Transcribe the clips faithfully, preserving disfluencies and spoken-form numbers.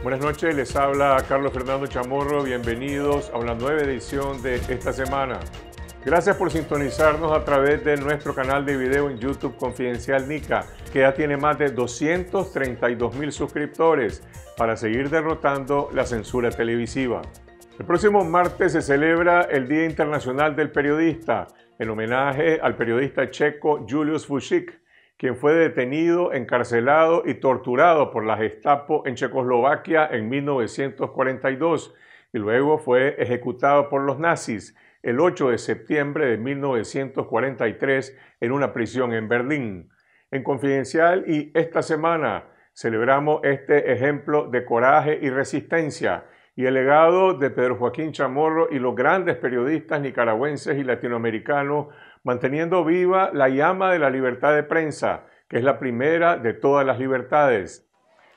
Buenas noches, les habla Carlos Fernando Chamorro, bienvenidos a una nueva edición de esta semana. Gracias por sintonizarnos a través de nuestro canal de video en YouTube Confidencial Nica, que ya tiene más de doscientos treinta y dos mil suscriptores para seguir derrotando la censura televisiva. El próximo martes se celebra el Día Internacional del Periodista, en homenaje al periodista checo Julius Fučík, quien fue detenido, encarcelado y torturado por la Gestapo en Checoslovaquia en mil novecientos cuarenta y dos y luego fue ejecutado por los nazis el ocho de septiembre de mil novecientos cuarenta y tres en una prisión en Berlín. En Confidencial y esta semana celebramos este ejemplo de coraje y resistencia y el legado de Pedro Joaquín Chamorro y los grandes periodistas nicaragüenses y latinoamericanos, manteniendo viva la llama de la libertad de prensa, que es la primera de todas las libertades.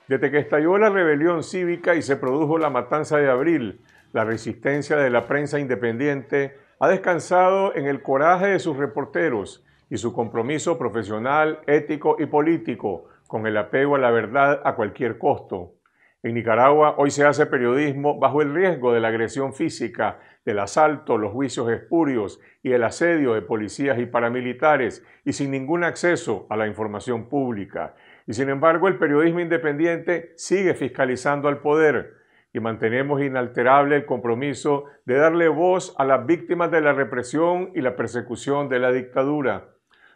Desde que estalló la rebelión cívica y se produjo la matanza de abril, la resistencia de la prensa independiente ha descansado en el coraje de sus reporteros y su compromiso profesional, ético y político, con el apego a la verdad a cualquier costo. En Nicaragua hoy se hace periodismo bajo el riesgo de la agresión física, del asalto, los juicios espurios y el asedio de policías y paramilitares y sin ningún acceso a la información pública. Y sin embargo el periodismo independiente sigue fiscalizando al poder y mantenemos inalterable el compromiso de darle voz a las víctimas de la represión y la persecución de la dictadura.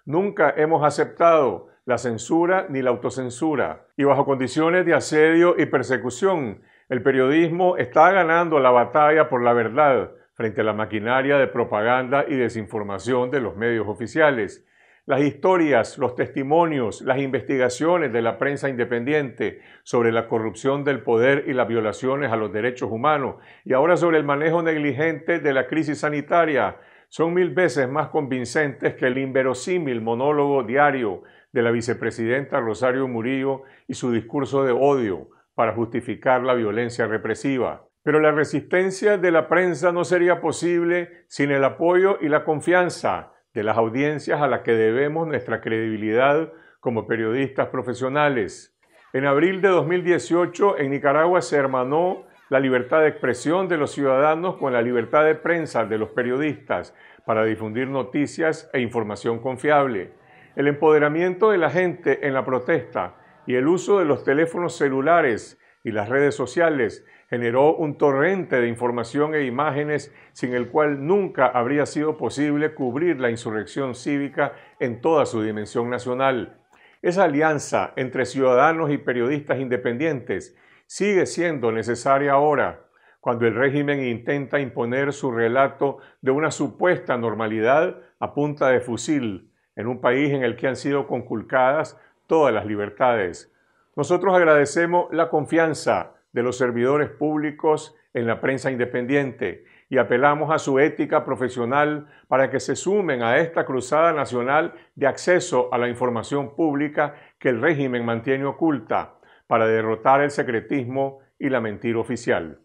Nunca hemos aceptado la censura ni la autocensura. Y bajo condiciones de asedio y persecución, el periodismo está ganando la batalla por la verdad frente a la maquinaria de propaganda y desinformación de los medios oficiales. Las historias, los testimonios, las investigaciones de la prensa independiente sobre la corrupción del poder y las violaciones a los derechos humanos, y ahora sobre el manejo negligente de la crisis sanitaria, son mil veces más convincentes que el inverosímil monólogo diario de la vicepresidenta Rosario Murillo y su discurso de odio para justificar la violencia represiva. Pero la resistencia de la prensa no sería posible sin el apoyo y la confianza de las audiencias a las que debemos nuestra credibilidad como periodistas profesionales. En abril de dos mil dieciocho, en Nicaragua se hermanó la libertad de expresión de los ciudadanos con la libertad de prensa de los periodistas para difundir noticias e información confiable. El empoderamiento de la gente en la protesta y el uso de los teléfonos celulares y las redes sociales generó un torrente de información e imágenes sin el cual nunca habría sido posible cubrir la insurrección cívica en toda su dimensión nacional. Esa alianza entre ciudadanos y periodistas independientes sigue siendo necesaria ahora, cuando el régimen intenta imponer su relato de una supuesta normalidad a punta de fusil, en un país en el que han sido conculcadas todas las libertades. Nosotros agradecemos la confianza de los servidores públicos en la prensa independiente y apelamos a su ética profesional para que se sumen a esta cruzada nacional de acceso a la información pública que el régimen mantiene oculta para derrotar el secretismo y la mentira oficial.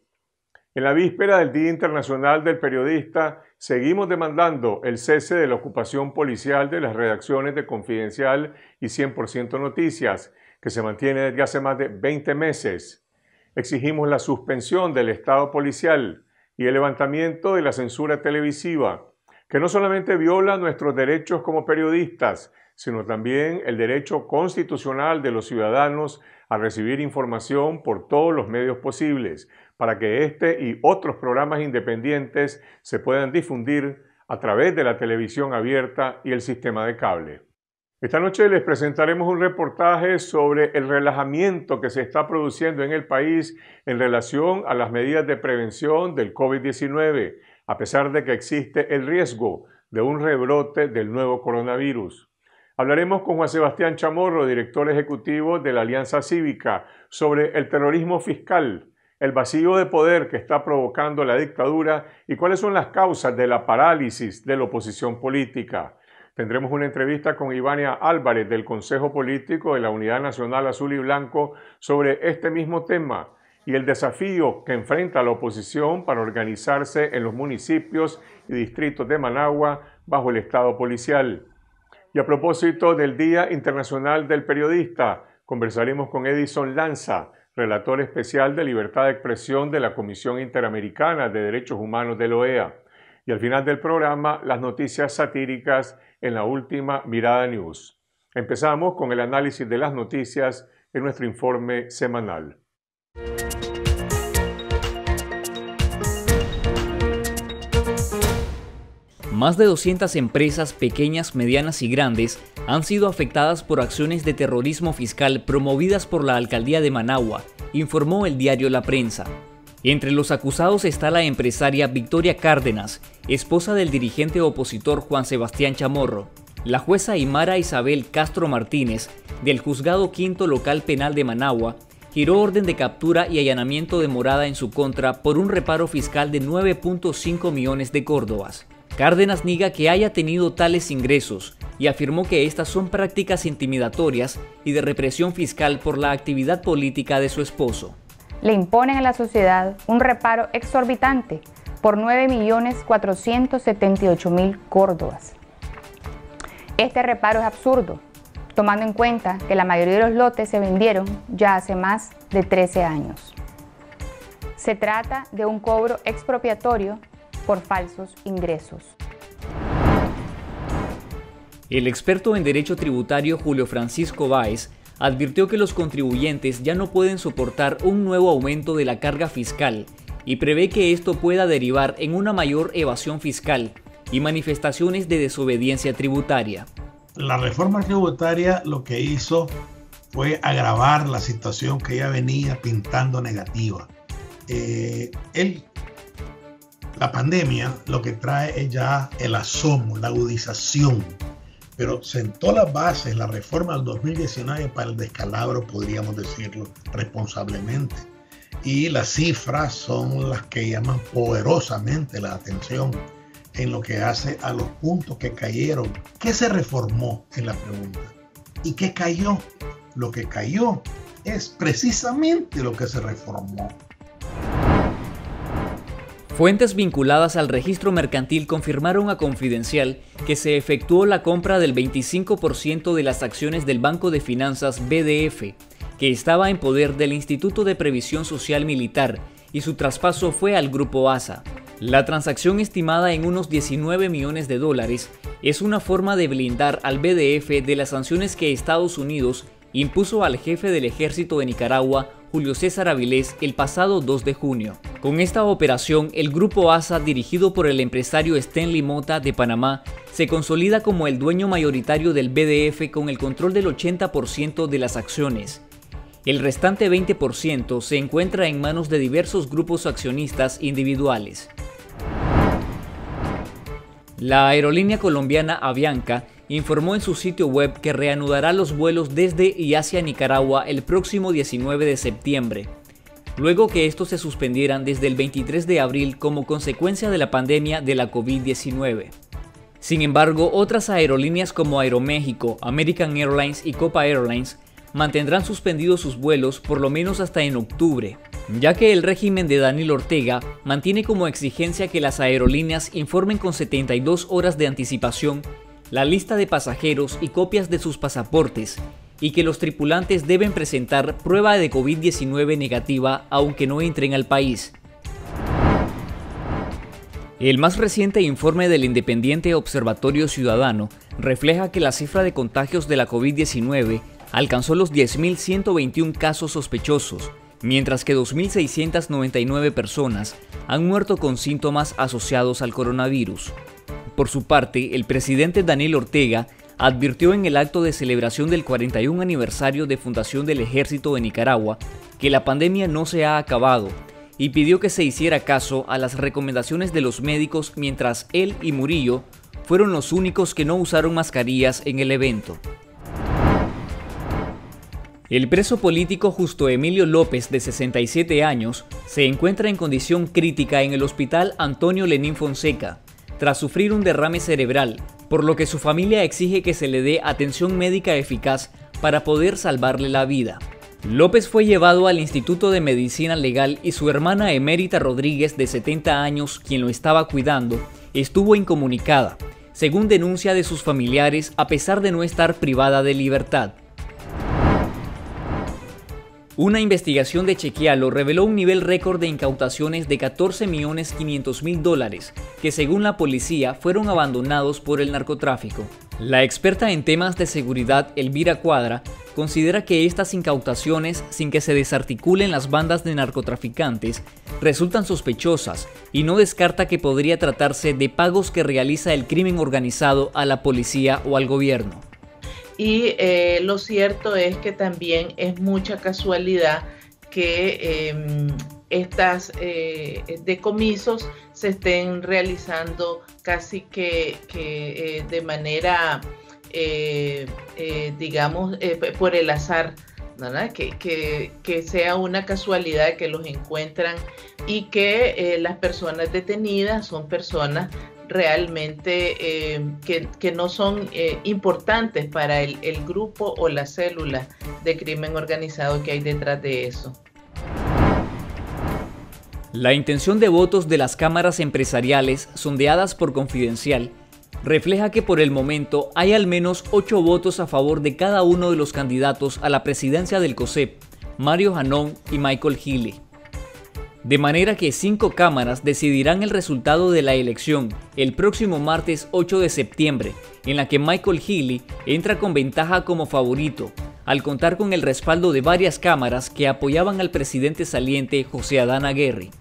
En la víspera del Día Internacional del Periodista, seguimos demandando el cese de la ocupación policial de las redacciones de Confidencial y cien por ciento Noticias, que se mantiene desde hace más de veinte meses. Exigimos la suspensión del Estado policial y el levantamiento de la censura televisiva, que no solamente viola nuestros derechos como periodistas, sino también el derecho constitucional de los ciudadanos a recibir información por todos los medios posibles, para que este y otros programas independientes se puedan difundir a través de la televisión abierta y el sistema de cable. Esta noche les presentaremos un reportaje sobre el relajamiento que se está produciendo en el país en relación a las medidas de prevención del COVID diecinueve, a pesar de que existe el riesgo de un rebrote del nuevo coronavirus. Hablaremos con Juan Sebastián Chamorro, director ejecutivo de la Alianza Cívica, sobre el terrorismo fiscal, el vacío de poder que está provocando la dictadura y cuáles son las causas de la parálisis de la oposición política. Tendremos una entrevista con Ivania Álvarez del Consejo Político de la Unidad Nacional Azul y Blanco sobre este mismo tema y el desafío que enfrenta la oposición para organizarse en los municipios y distritos de Managua bajo el Estado policial. Y a propósito del Día Internacional del Periodista, conversaremos con Edison Lanza, relator especial de libertad de expresión de la Comisión Interamericana de Derechos Humanos de la O E A. Y al final del programa, las noticias satíricas en la última Mirada News. Empezamos con el análisis de las noticias en nuestro informe semanal. Más de doscientas empresas pequeñas, medianas y grandes han sido afectadas por acciones de terrorismo fiscal promovidas por la alcaldía de Managua, informó el diario La Prensa. Entre los acusados está la empresaria Victoria Cárdenas, esposa del dirigente opositor Juan Sebastián Chamorro. La jueza Aymara Isabel Castro Martínez, del Juzgado Quinto Local Penal de Managua, giró orden de captura y allanamiento de morada en su contra por un reparo fiscal de nueve punto cinco millones de córdobas. Cárdenas niega que haya tenido tales ingresos y afirmó que estas son prácticas intimidatorias y de represión fiscal por la actividad política de su esposo. Le imponen a la sociedad un reparo exorbitante por nueve millones cuatrocientos setenta y ocho mil córdobas. Este reparo es absurdo, tomando en cuenta que la mayoría de los lotes se vendieron ya hace más de trece años. Se trata de un cobro expropiatorio por falsos ingresos. El experto en Derecho Tributario Julio Francisco Báez advirtió que los contribuyentes ya no pueden soportar un nuevo aumento de la carga fiscal y prevé que esto pueda derivar en una mayor evasión fiscal y manifestaciones de desobediencia tributaria. La reforma tributaria lo que hizo fue agravar la situación que ya venía pintando negativa. Eh, el La pandemia lo que trae es ya el asomo, la agudización, pero sentó las bases, la reforma del dos mil diecinueve para el descalabro, podríamos decirlo responsablemente. Y las cifras son las que llaman poderosamente la atención en lo que hace a los puntos que cayeron. ¿Qué se reformó? En la pregunta. ¿Y qué cayó? Lo que cayó es precisamente lo que se reformó. Fuentes vinculadas al registro mercantil confirmaron a Confidencial que se efectuó la compra del veinticinco por ciento de las acciones del Banco de Finanzas B D F, que estaba en poder del Instituto de Previsión Social Militar, y su traspaso fue al Grupo A S A. La transacción, estimada en unos diecinueve millones de dólares, es una forma de blindar al B D F de las sanciones que Estados Unidos impuso al jefe del ejército de Nicaragua, Julio César Avilés, el pasado dos de junio. Con esta operación, el Grupo A S A, dirigido por el empresario Stanley Mota de Panamá, se consolida como el dueño mayoritario del B D F con el control del ochenta por ciento de las acciones. El restante veinte por ciento se encuentra en manos de diversos grupos accionistas individuales. La aerolínea colombiana Avianca informó en su sitio web que reanudará los vuelos desde y hacia Nicaragua el próximo diecinueve de septiembre, luego que estos se suspendieran desde el veintitrés de abril como consecuencia de la pandemia de la COVID diecinueve. Sin embargo, otras aerolíneas como Aeroméxico, American Airlines y Copa Airlines mantendrán suspendidos sus vuelos por lo menos hasta en octubre, ya que el régimen de Daniel Ortega mantiene como exigencia que las aerolíneas informen con setenta y dos horas de anticipación la lista de pasajeros y copias de sus pasaportes, y que los tripulantes deben presentar prueba de COVID diecinueve negativa aunque no entren al país. El más reciente informe del independiente Observatorio Ciudadano refleja que la cifra de contagios de la COVID diecinueve alcanzó los diez mil ciento veintiuno casos sospechosos, mientras que dos mil seiscientas noventa y nueve personas han muerto con síntomas asociados al coronavirus. Por su parte, el presidente Daniel Ortega advirtió en el acto de celebración del cuarenta y uno aniversario de fundación del Ejército de Nicaragua que la pandemia no se ha acabado y pidió que se hiciera caso a las recomendaciones de los médicos, mientras él y Murillo fueron los únicos que no usaron mascarillas en el evento. El preso político Justo Emilio López, de sesenta y siete años, se encuentra en condición crítica en el Hospital Antonio Lenín Fonseca, tras sufrir un derrame cerebral, por lo que su familia exige que se le dé atención médica eficaz para poder salvarle la vida. López fue llevado al Instituto de Medicina Legal y su hermana Emérita Rodríguez, de setenta años, quien lo estaba cuidando, estuvo incomunicada, según denuncia de sus familiares, a pesar de no estar privada de libertad. Una investigación de Chequialo reveló un nivel récord de incautaciones de catorce millones quinientos mil dólares, que según la policía fueron abandonados por el narcotráfico. La experta en temas de seguridad Elvira Cuadra considera que estas incautaciones, sin que se desarticulen las bandas de narcotraficantes, resultan sospechosas y no descarta que podría tratarse de pagos que realiza el crimen organizado a la policía o al gobierno. Y eh, lo cierto es que también es mucha casualidad que eh, estas eh, decomisos se estén realizando casi que, que eh, de manera, eh, eh, digamos, eh, por el azar, ¿verdad? Que, que, que sea una casualidad que los encuentran y que eh, las personas detenidas son personas realmente eh, que, que no son eh, importantes para el, el grupo o la célula de crimen organizado que hay detrás de eso. La intención de votos de las cámaras empresariales sondeadas por Confidencial refleja que por el momento hay al menos ocho votos a favor de cada uno de los candidatos a la presidencia del COSEP, Mario Janón y Michael Healy. De manera que cinco cámaras decidirán el resultado de la elección el próximo martes ocho de septiembre, en la que Michael Healy entra con ventaja como favorito, al contar con el respaldo de varias cámaras que apoyaban al presidente saliente José Adán Aguerri.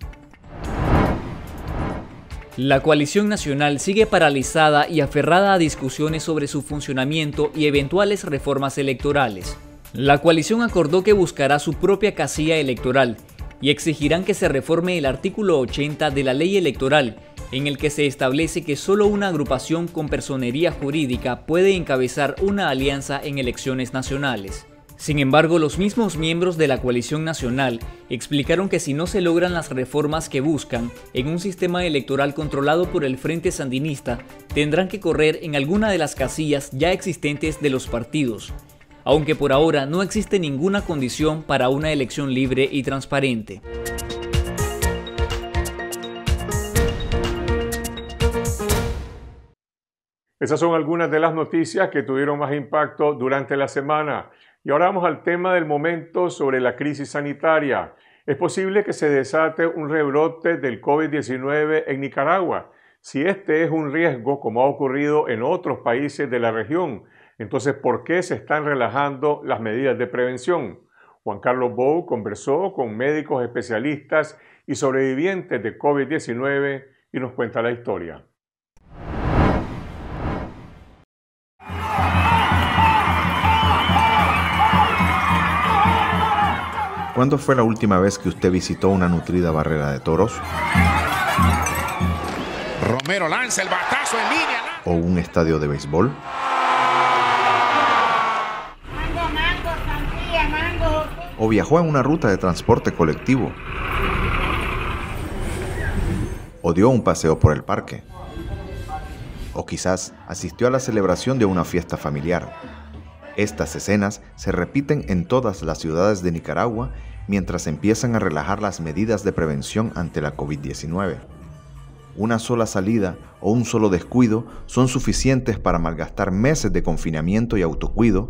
La Coalición Nacional sigue paralizada y aferrada a discusiones sobre su funcionamiento y eventuales reformas electorales. La coalición acordó que buscará su propia casilla electoral y exigirán que se reforme el artículo ochenta de la ley electoral, en el que se establece que solo una agrupación con personería jurídica puede encabezar una alianza en elecciones nacionales. Sin embargo, los mismos miembros de la Coalición Nacional explicaron que si no se logran las reformas que buscan en un sistema electoral controlado por el Frente Sandinista, tendrán que correr en alguna de las casillas ya existentes de los partidos, aunque por ahora no existe ninguna condición para una elección libre y transparente. Esas son algunas de las noticias que tuvieron más impacto durante la semana. Y ahora vamos al tema del momento sobre la crisis sanitaria. Es posible que se desate un rebrote del COVID diecinueve en Nicaragua. Si este es un riesgo, como ha ocurrido en otros países de la región, entonces, ¿por qué se están relajando las medidas de prevención? Juan Carlos Bou conversó con médicos especialistas y sobrevivientes de COVID diecinueve y nos cuenta la historia. ¿Cuándo fue la última vez que usted visitó una nutrida barrera de toros? Romero lanza el batazo en línea. ¿O un estadio de béisbol? O viajó en una ruta de transporte colectivo, o dio un paseo por el parque, o quizás asistió a la celebración de una fiesta familiar. Estas escenas se repiten en todas las ciudades de Nicaragua mientras empiezan a relajar las medidas de prevención ante la COVID diecinueve. Una sola salida o un solo descuido son suficientes para malgastar meses de confinamiento y autocuido.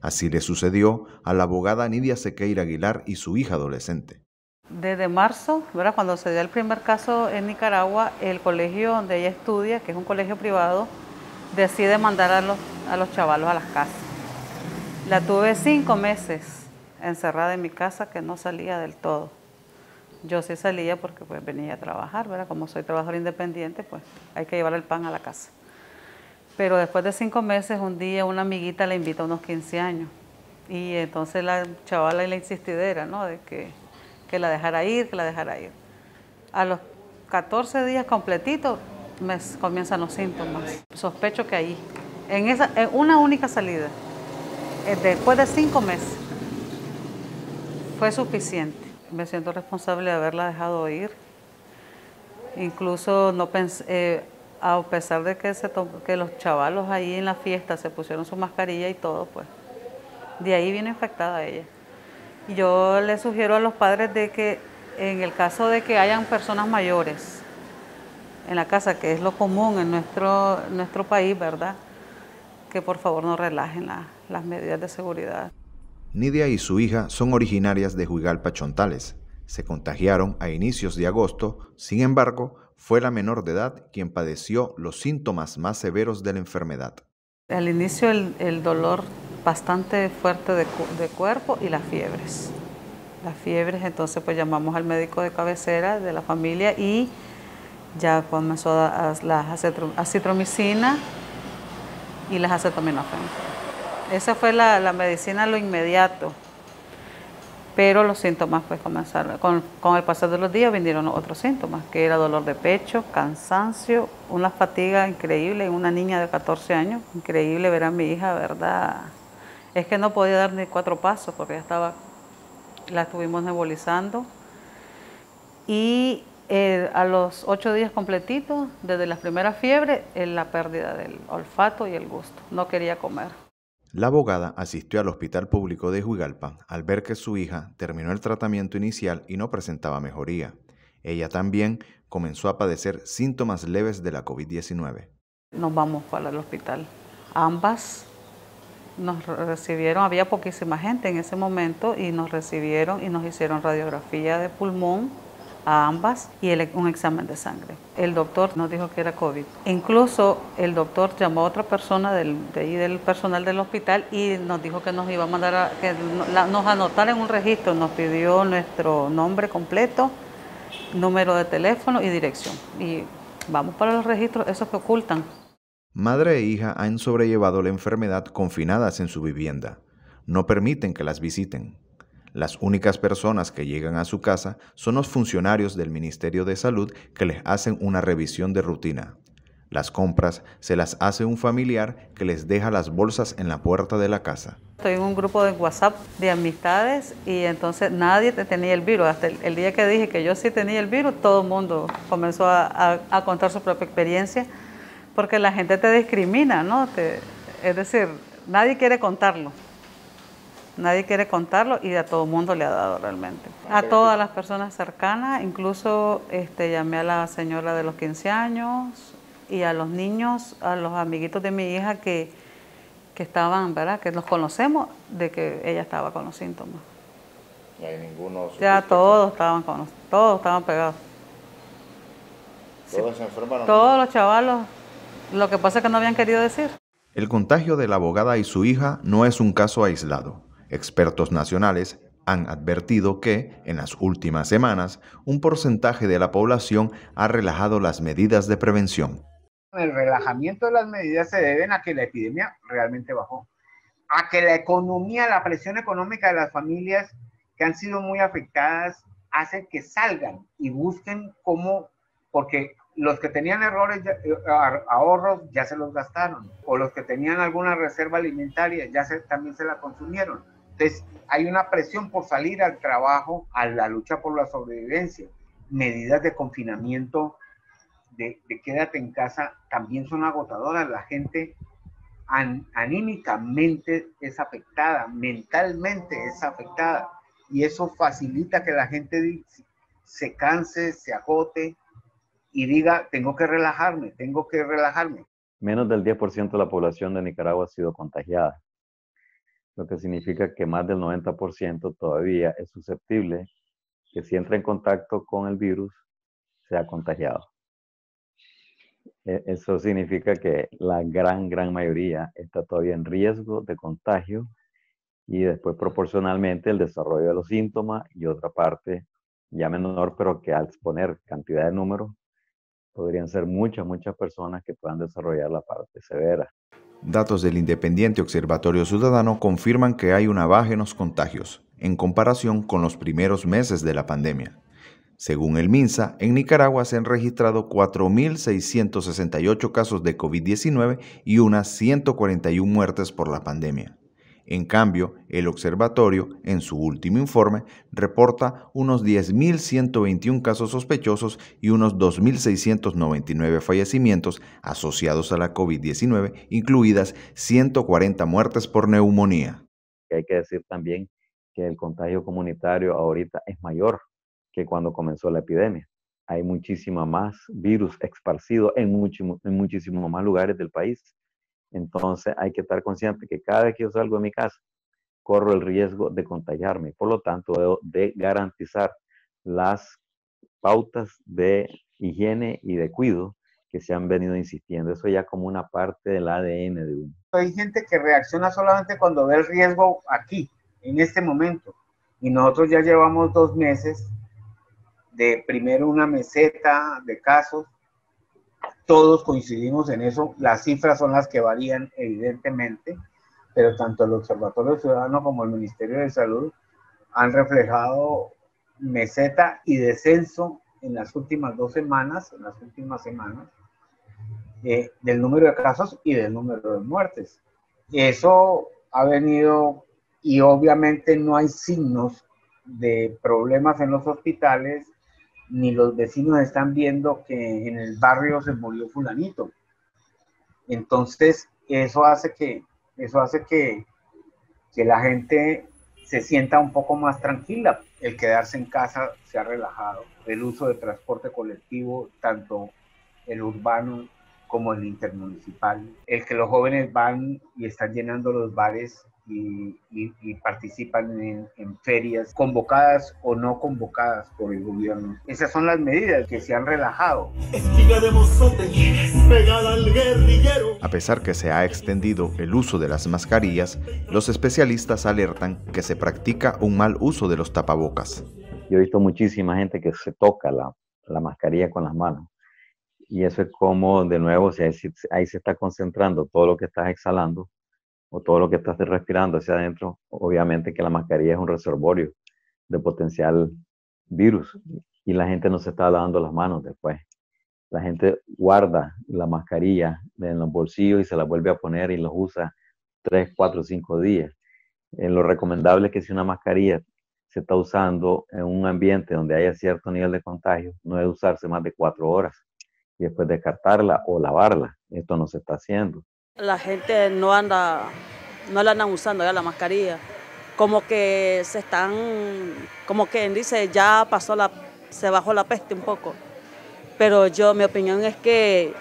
Así le sucedió a la abogada Nidia Sequeira Aguilar y su hija adolescente. Desde marzo, ¿verdad? Cuando se dio el primer caso en Nicaragua, el colegio donde ella estudia, que es un colegio privado, decide mandar a los, a los chavalos a las casas. La tuve cinco meses encerrada en mi casa, que no salía del todo. Yo sí salía porque pues, venía a trabajar, ¿verdad? Como soy trabajadora independiente, pues hay que llevar el pan a la casa. Pero después de cinco meses, un día una amiguita la invita a unos quince años. Y entonces la chavala y la insistidera, ¿no? De que, que la dejara ir, que la dejara ir. A los catorce días completitos me comienzan los síntomas. Sospecho que ahí, en, esa, en una única salida, después de cinco meses, fue suficiente. Me siento responsable de haberla dejado ir. Incluso no pensé... Eh, A pesar de que, se que los chavalos ahí en la fiesta se pusieron su mascarilla y todo, pues de ahí viene infectada ella. Y yo le sugiero a los padres de que en el caso de que hayan personas mayores en la casa, que es lo común en nuestro, nuestro país, ¿verdad? Que por favor no relajen la, las medidas de seguridad. Nidia y su hija son originarias de Juigalpa, Chontales. Se contagiaron a inicios de agosto, sin embargo, fue la menor de edad quien padeció los síntomas más severos de la enfermedad. Al inicio el, el dolor bastante fuerte de, de cuerpo y las fiebres. Las fiebres, entonces pues llamamos al médico de cabecera de la familia y ya comenzó a, a, la acitromicina y las acetaminofén. Esa fue la, la medicina a lo inmediato, pero los síntomas pues comenzaron. Con, con el pasar de los días vinieron otros síntomas, que era dolor de pecho, cansancio, una fatiga increíble en una niña de catorce años. Increíble ver a mi hija, ¿verdad? Es que no podía dar ni cuatro pasos porque ya estaba, la estuvimos nebulizando. Y Eh, a los ocho días completitos, desde las primeras fiebres, eh, la pérdida del olfato y el gusto. No quería comer. La abogada asistió al Hospital Público de Juigalpa al ver que su hija terminó el tratamiento inicial y no presentaba mejoría. Ella también comenzó a padecer síntomas leves de la COVID diecinueve. Nos vamos para el hospital. Ambas nos recibieron, había poquísima gente en ese momento, y nos recibieron y nos hicieron radiografía de pulmón a ambas y el, un examen de sangre. El doctor nos dijo que era COVID. Incluso el doctor llamó a otra persona del, de ahí del personal del hospital y nos dijo que nos iba a mandar a, que nos anotara en un registro. Nos pidió nuestro nombre completo, número de teléfono y dirección. Y vamos para los registros, esos que ocultan. Madre e hija han sobrellevado la enfermedad confinadas en su vivienda. No permiten que las visiten. Las únicas personas que llegan a su casa son los funcionarios del Ministerio de Salud, que les hacen una revisión de rutina. Las compras se las hace un familiar que les deja las bolsas en la puerta de la casa. Estoy en un grupo de WhatsApp de amistades y entonces nadie tenía el virus. Hasta el, el día que dije que yo sí tenía el virus, todo el mundo comenzó a, a, a contar su propia experiencia, porque la gente te discrimina, ¿no? Te, es decir, nadie quiere contarlo. Nadie quiere contarlo y a todo el mundo le ha dado realmente. A todas las personas cercanas, incluso este, llamé a la señora de los quince años y a los niños, a los amiguitos de mi hija que, que estaban, ¿verdad? Que los conocemos, de que ella estaba con los síntomas. ¿Y hay ninguno? Ya todos estaban, con, todos estaban pegados. ¿Todos sí. se enfermaron? Todos los chavalos, lo que pasa es que no habían querido decir. El contagio de la abogada y su hija no es un caso aislado. Expertos nacionales han advertido que, en las últimas semanas, un porcentaje de la población ha relajado las medidas de prevención. El relajamiento de las medidas se deben a que la epidemia realmente bajó, a que la economía, la presión económica de las familias que han sido muy afectadas hace que salgan y busquen cómo, porque los que tenían errores, ahorros, ya se los gastaron, o los que tenían alguna reserva alimentaria ya se, también se la consumieron. Entonces, hay una presión por salir al trabajo, a la lucha por la sobrevivencia. Medidas de confinamiento, de, de quédate en casa, también son agotadoras. La gente an, anímicamente es afectada, mentalmente es afectada. Y eso facilita que la gente se canse, se agote y diga, tengo que relajarme, tengo que relajarme. Menos del diez por ciento de la población de Nicaragua ha sido contagiada, lo que significa que más del noventa por ciento todavía es susceptible que si entra en contacto con el virus, sea contagiado. Eso significa que la gran, gran mayoría está todavía en riesgo de contagio y después proporcionalmente el desarrollo de los síntomas y otra parte ya menor, pero que al exponer cantidad de números, podrían ser muchas, muchas personas que puedan desarrollar la parte severa. Datos del independiente Observatorio Ciudadano confirman que hay una baja en los contagios en comparación con los primeros meses de la pandemia. Según el MINSA, en Nicaragua se han registrado cuatro mil seiscientos sesenta y ocho casos de COVID diecinueve y unas ciento cuarenta y una muertes por la pandemia. En cambio, el observatorio, en su último informe, reporta unos diez mil ciento veintiuno casos sospechosos y unos dos mil seiscientos noventa y nueve fallecimientos asociados a la COVID diecinueve, incluidas ciento cuarenta muertes por neumonía. Hay que decir también que el contagio comunitario ahorita es mayor que cuando comenzó la epidemia. Hay muchísimo más virus esparcido en, muchísimo, en muchísimos más lugares del país. Entonces hay que estar consciente que cada vez que yo salgo de mi casa, corro el riesgo de contagiarme. Por lo tanto, debo de garantizar las pautas de higiene y de cuidado que se han venido insistiendo. Eso ya como una parte del A D N de uno. Hay gente que reacciona solamente cuando ve el riesgo aquí, en este momento. Y nosotros ya llevamos dos meses de primero una meseta de casos. Todos coincidimos en eso. Las cifras son las que varían, evidentemente, pero tanto el Observatorio Ciudadano como el Ministerio de Salud han reflejado meseta y descenso en las últimas dos semanas, en las últimas semanas, eh, del número de casos y del número de muertes. Eso ha venido, y obviamente no hay signos de problemas en los hospitales, ni los vecinos están viendo que en el barrio se murió fulanito. Entonces, eso hace que, eso hace que, que la gente se sienta un poco más tranquila. El quedarse en casa se ha relajado. El uso de transporte colectivo, tanto el urbano como el intermunicipal. El que los jóvenes van y están llenando los bares y, y, y participan en, en ferias, convocadas o no convocadas por el gobierno. Esas son las medidas que se han relajado. A pesar que se ha extendido el uso de las mascarillas, los especialistas alertan que se practica un mal uso de los tapabocas. Yo he visto muchísima gente que se toca la, la mascarilla con las manos. Y eso es como, de nuevo, si ahí, ahí se está concentrando todo lo que estás exhalando, o todo lo que estás respirando hacia adentro, obviamente que la mascarilla es un reservorio de potencial virus y la gente no se está lavando las manos después. La gente guarda la mascarilla en los bolsillos y se la vuelve a poner y los usa tres, cuatro, cinco días. Eh, lo recomendable es que si una mascarilla se está usando en un ambiente donde haya cierto nivel de contagio, no debe usarse más de cuatro horas y después descartarla o lavarla. Esto no se está haciendo. La gente no anda, no la andan usando ya la mascarilla, como que se están, como que dice, ya pasó la, se bajó la peste un poco, pero yo, mi opinión es que,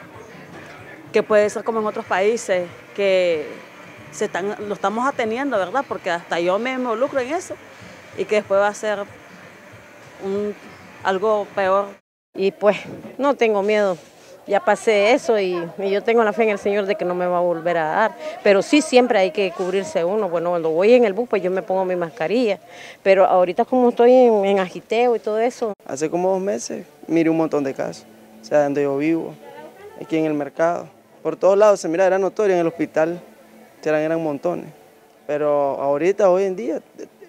que puede ser como en otros países, que se están, lo estamos ateniendo, ¿verdad? Porque hasta yo me involucro en eso, y que después va a ser un, algo peor. Y pues, no tengo miedo. Ya pasé eso y, y yo tengo la fe en el Señor de que no me va a volver a dar. Pero sí siempre hay que cubrirse uno. Bueno, cuando voy en el bus, pues yo me pongo mi mascarilla. Pero ahorita como estoy en, en agiteo y todo eso. Hace como dos meses miré un montón de casos. O sea, donde yo vivo, aquí en el mercado. Por todos lados se mira, era notorio, en el hospital eran, eran montones. Pero ahorita, hoy en día,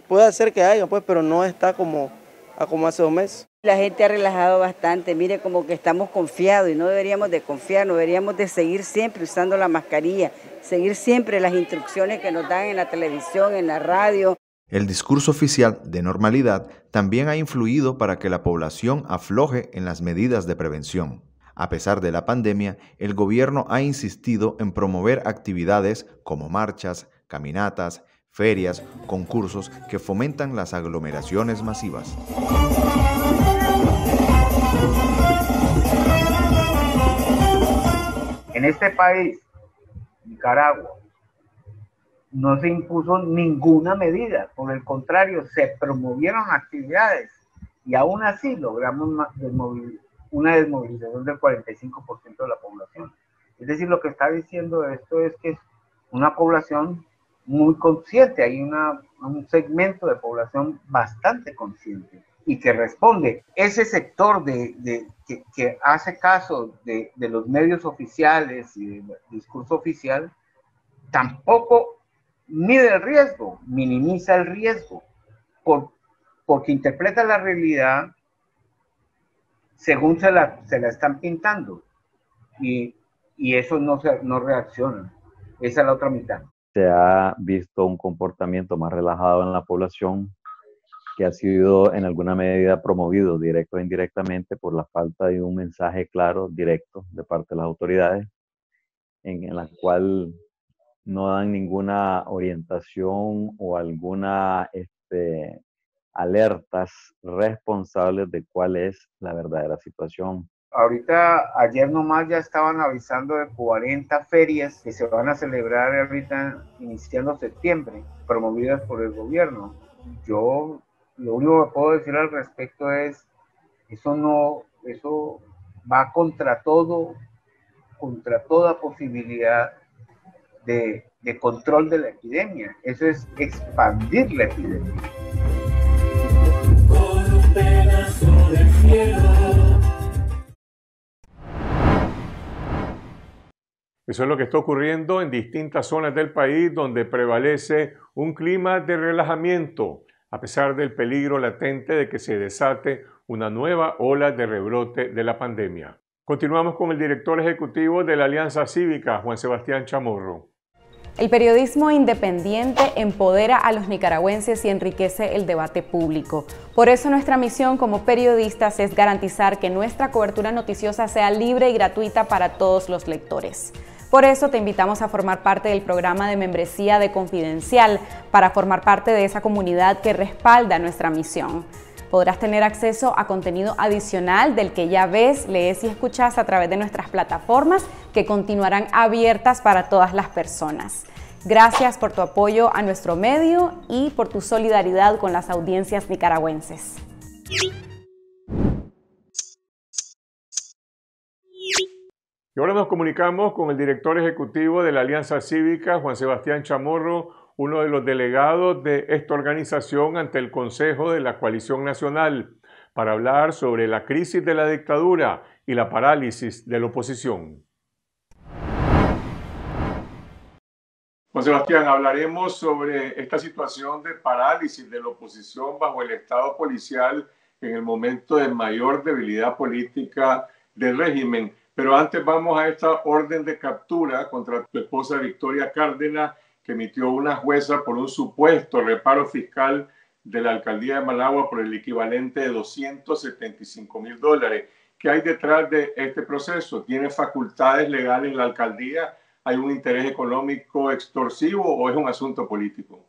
puede ser que haya, pues, pero no está como, como hace dos meses. La gente ha relajado bastante, mire, como que estamos confiados y no deberíamos de confiar, no deberíamos de seguir siempre usando la mascarilla, seguir siempre las instrucciones que nos dan en la televisión, en la radio. El discurso oficial de normalidad también ha influido para que la población afloje en las medidas de prevención. A pesar de la pandemia, el gobierno ha insistido en promover actividades como marchas, caminatas, ferias, concursos que fomentan las aglomeraciones masivas. En este país, Nicaragua, no se impuso ninguna medida, por el contrario, se promovieron actividades y aún así logramos una desmovilización del cuarenta y cinco por ciento de la población. Es decir, lo que está diciendo esto es que es una población muy consciente, hay una, un segmento de población bastante consciente y que responde. Ese sector de, de, que, que hace caso de, de los medios oficiales y del discurso oficial tampoco mide el riesgo, minimiza el riesgo, por, porque interpreta la realidad según se la, se la están pintando y, y eso no, se, no reacciona. Esa es la otra mitad. Se ha visto un comportamiento más relajado en la población que ha sido en alguna medida promovido directo o indirectamente por la falta de un mensaje claro, directo, de parte de las autoridades, en, en la cual no dan ninguna orientación o alguna este, alertas responsables de cuál es la verdadera situación. Ahorita, ayer nomás ya estaban avisando de cuarenta ferias que se van a celebrar ahorita iniciando septiembre, promovidas por el gobierno. Yo lo único que puedo decir al respecto es, eso no, eso va contra todo, contra toda posibilidad de, de control de la epidemia. Eso es expandir la epidemia. Con un pedazo de cielo. Eso es lo que está ocurriendo en distintas zonas del país donde prevalece un clima de relajamiento, a pesar del peligro latente de que se desate una nueva ola de rebrote de la pandemia. Continuamos con el director ejecutivo de la Alianza Cívica, Juan Sebastián Chamorro. El periodismo independiente empodera a los nicaragüenses y enriquece el debate público. Por eso nuestra misión como periodistas es garantizar que nuestra cobertura noticiosa sea libre y gratuita para todos los lectores. Por eso te invitamos a formar parte del programa de membresía de Confidencial, para formar parte de esa comunidad que respalda nuestra misión. Podrás tener acceso a contenido adicional del que ya ves, lees y escuchas a través de nuestras plataformas que continuarán abiertas para todas las personas. Gracias por tu apoyo a nuestro medio y por tu solidaridad con las audiencias nicaragüenses. Y ahora nos comunicamos con el director ejecutivo de la Alianza Cívica, Juan Sebastián Chamorro, uno de los delegados de esta organización ante el Consejo de la Coalición Nacional, para hablar sobre la crisis de la dictadura y la parálisis de la oposición. Juan Sebastián, hablaremos sobre esta situación de parálisis de la oposición bajo el Estado policial en el momento de mayor debilidad política del régimen. Pero antes vamos a esta orden de captura contra tu esposa Victoria Cárdenas, que emitió una jueza por un supuesto reparo fiscal de la alcaldía de Managua por el equivalente de doscientos setenta y cinco mil dólares. ¿Qué hay detrás de este proceso? ¿Tiene facultades legales la alcaldía? ¿Hay un interés económico extorsivo o es un asunto político?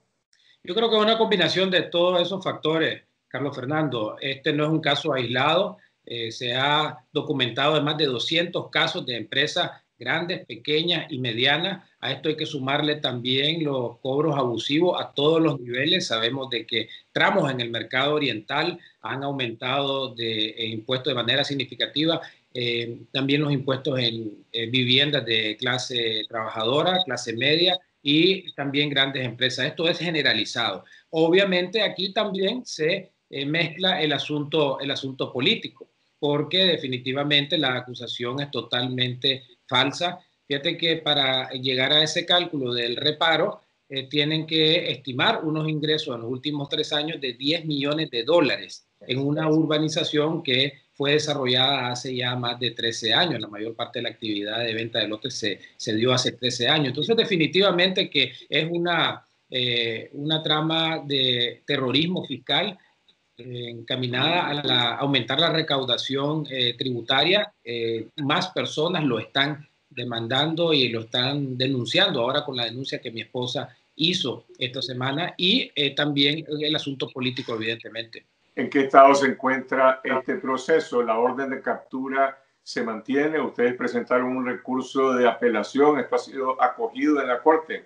Yo creo que es una combinación de todos esos factores, Carlos Fernando. Este no es un caso aislado. Eh, se ha documentado en más de doscientos casos de empresas grandes, pequeñas y medianas. A esto hay que sumarle también los cobros abusivos a todos los niveles. Sabemos de que tramos en el mercado oriental han aumentado de eh, impuestos de manera significativa. Eh, también los impuestos en eh, viviendas de clase trabajadora, clase media y también grandes empresas. Esto es generalizado. Obviamente aquí también se eh, mezcla el asunto, el asunto político, porque definitivamente la acusación es totalmente falsa. Fíjate que para llegar a ese cálculo del reparo eh, tienen que estimar unos ingresos en los últimos tres años de diez millones de dólares en una urbanización que fue desarrollada hace ya más de trece años. La mayor parte de la actividad de venta de lotes se, se dio hace trece años. Entonces, definitivamente que es una, eh, una trama de terrorismo fiscal encaminada a, la, a aumentar la recaudación eh, tributaria. Eh, más personas lo están demandando y lo están denunciando ahora con la denuncia que mi esposa hizo esta semana y eh, también el asunto político, evidentemente. ¿En qué estado se encuentra este proceso? ¿La orden de captura se mantiene? ¿Ustedes presentaron un recurso de apelación? ¿Esto ha sido acogido en la Corte?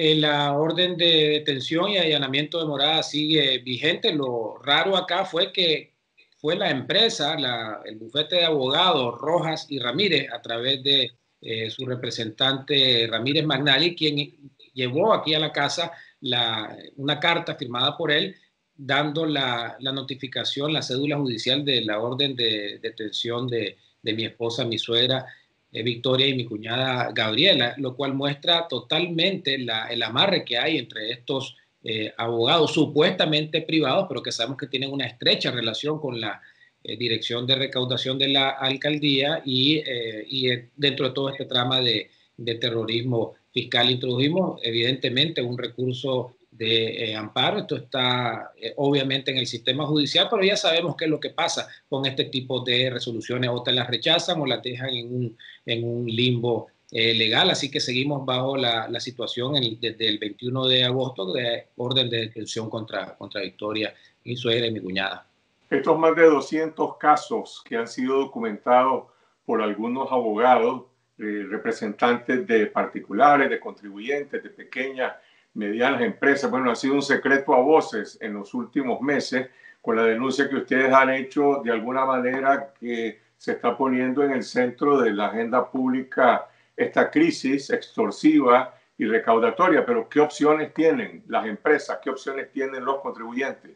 La orden de detención y allanamiento de morada sigue vigente. Lo raro acá fue que fue la empresa, la, el bufete de abogados Rojas y Ramírez, a través de eh, su representante Ramírez Magnali, quien llevó aquí a la casa la, una carta firmada por él, dando la, la notificación, la cédula judicial de la orden de detención de, de mi esposa, mi suegra, Victoria, y mi cuñada Gabriela, lo cual muestra totalmente la, el amarre que hay entre estos eh, abogados supuestamente privados, pero que sabemos que tienen una estrecha relación con la eh, dirección de recaudación de la alcaldía y, eh, y dentro de todo este trama de, de terrorismo fiscal. Introdujimos evidentemente un recurso de eh, amparo. Esto está eh, obviamente en el sistema judicial, pero ya sabemos qué es lo que pasa con este tipo de resoluciones. O te las rechazan o las dejan en un, en un limbo eh, legal. Así que seguimos bajo la, la situación en, desde el veintiuno de agosto de orden de detención contra, contra Victoria, mi suegra y mi cuñada. Estos más de doscientos casos que han sido documentados por algunos abogados, eh, representantes de particulares, de contribuyentes, de pequeñas, medianas empresas, bueno, ha sido un secreto a voces en los últimos meses con la denuncia que ustedes han hecho, de alguna manera que se está poniendo en el centro de la agenda pública esta crisis extorsiva y recaudatoria. Pero ¿qué opciones tienen las empresas? ¿Qué opciones tienen los contribuyentes?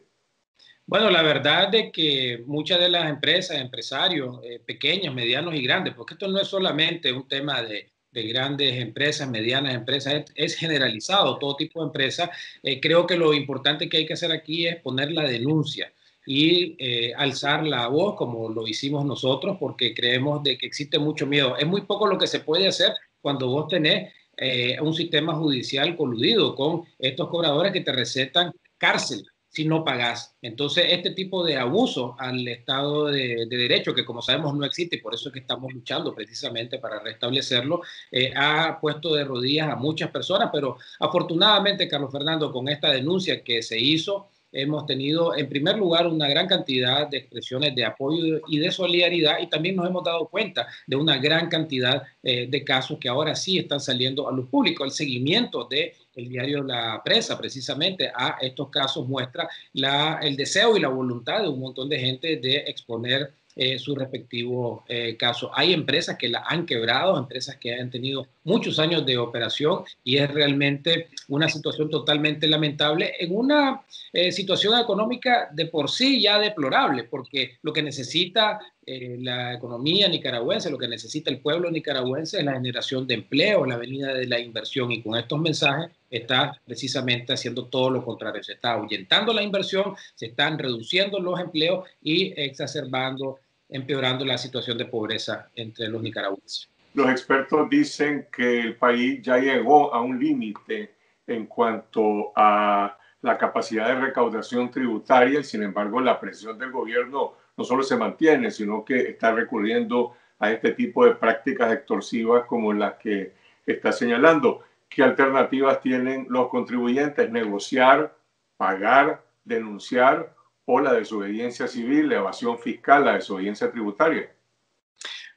Bueno, la verdad es que muchas de las empresas, empresarios, eh, pequeños, medianos y grandes, porque esto no es solamente un tema de, de grandes empresas, medianas empresas, es, es generalizado, todo tipo de empresas. Eh, creo que lo importante que hay que hacer aquí es poner la denuncia y eh, alzar la voz como lo hicimos nosotros, porque creemos de que existe mucho miedo. Es muy poco lo que se puede hacer cuando vos tenés eh, un sistema judicial coludido con estos cobradores que te recetan cárcel si no pagás. Entonces, este tipo de abuso al Estado de, de Derecho, que como sabemos no existe, y por eso es que estamos luchando precisamente para restablecerlo, eh, ha puesto de rodillas a muchas personas, pero afortunadamente, Carlos Fernando, con esta denuncia que se hizo, hemos tenido, en primer lugar, una gran cantidad de expresiones de apoyo y de solidaridad, y también nos hemos dado cuenta de una gran cantidad eh, de casos que ahora sí están saliendo a luz pública. El seguimiento de el diario La Prensa, precisamente, a estos casos muestra la, el deseo y la voluntad de un montón de gente de exponer Eh, sus respectivos eh, casos. Hay empresas que la han quebrado, empresas que han tenido muchos años de operación, y es realmente una situación totalmente lamentable en una eh, situación económica de por sí ya deplorable, porque lo que necesita eh, la economía nicaragüense, lo que necesita el pueblo nicaragüense es la generación de empleo, la venida de la inversión, y con estos mensajes está precisamente haciendo todo lo contrario. Se está ahuyentando la inversión, se están reduciendo los empleos y exacerbando, empeorando la situación de pobreza entre los nicaragüenses. Los expertos dicen que el país ya llegó a un límite en cuanto a la capacidad de recaudación tributaria, y sin embargo la presión del gobierno no solo se mantiene, sino que está recurriendo a este tipo de prácticas extorsivas como las que está señalando. ¿Qué alternativas tienen los contribuyentes? Negociar, pagar, denunciar, o la desobediencia civil, la evasión fiscal, la desobediencia tributaria.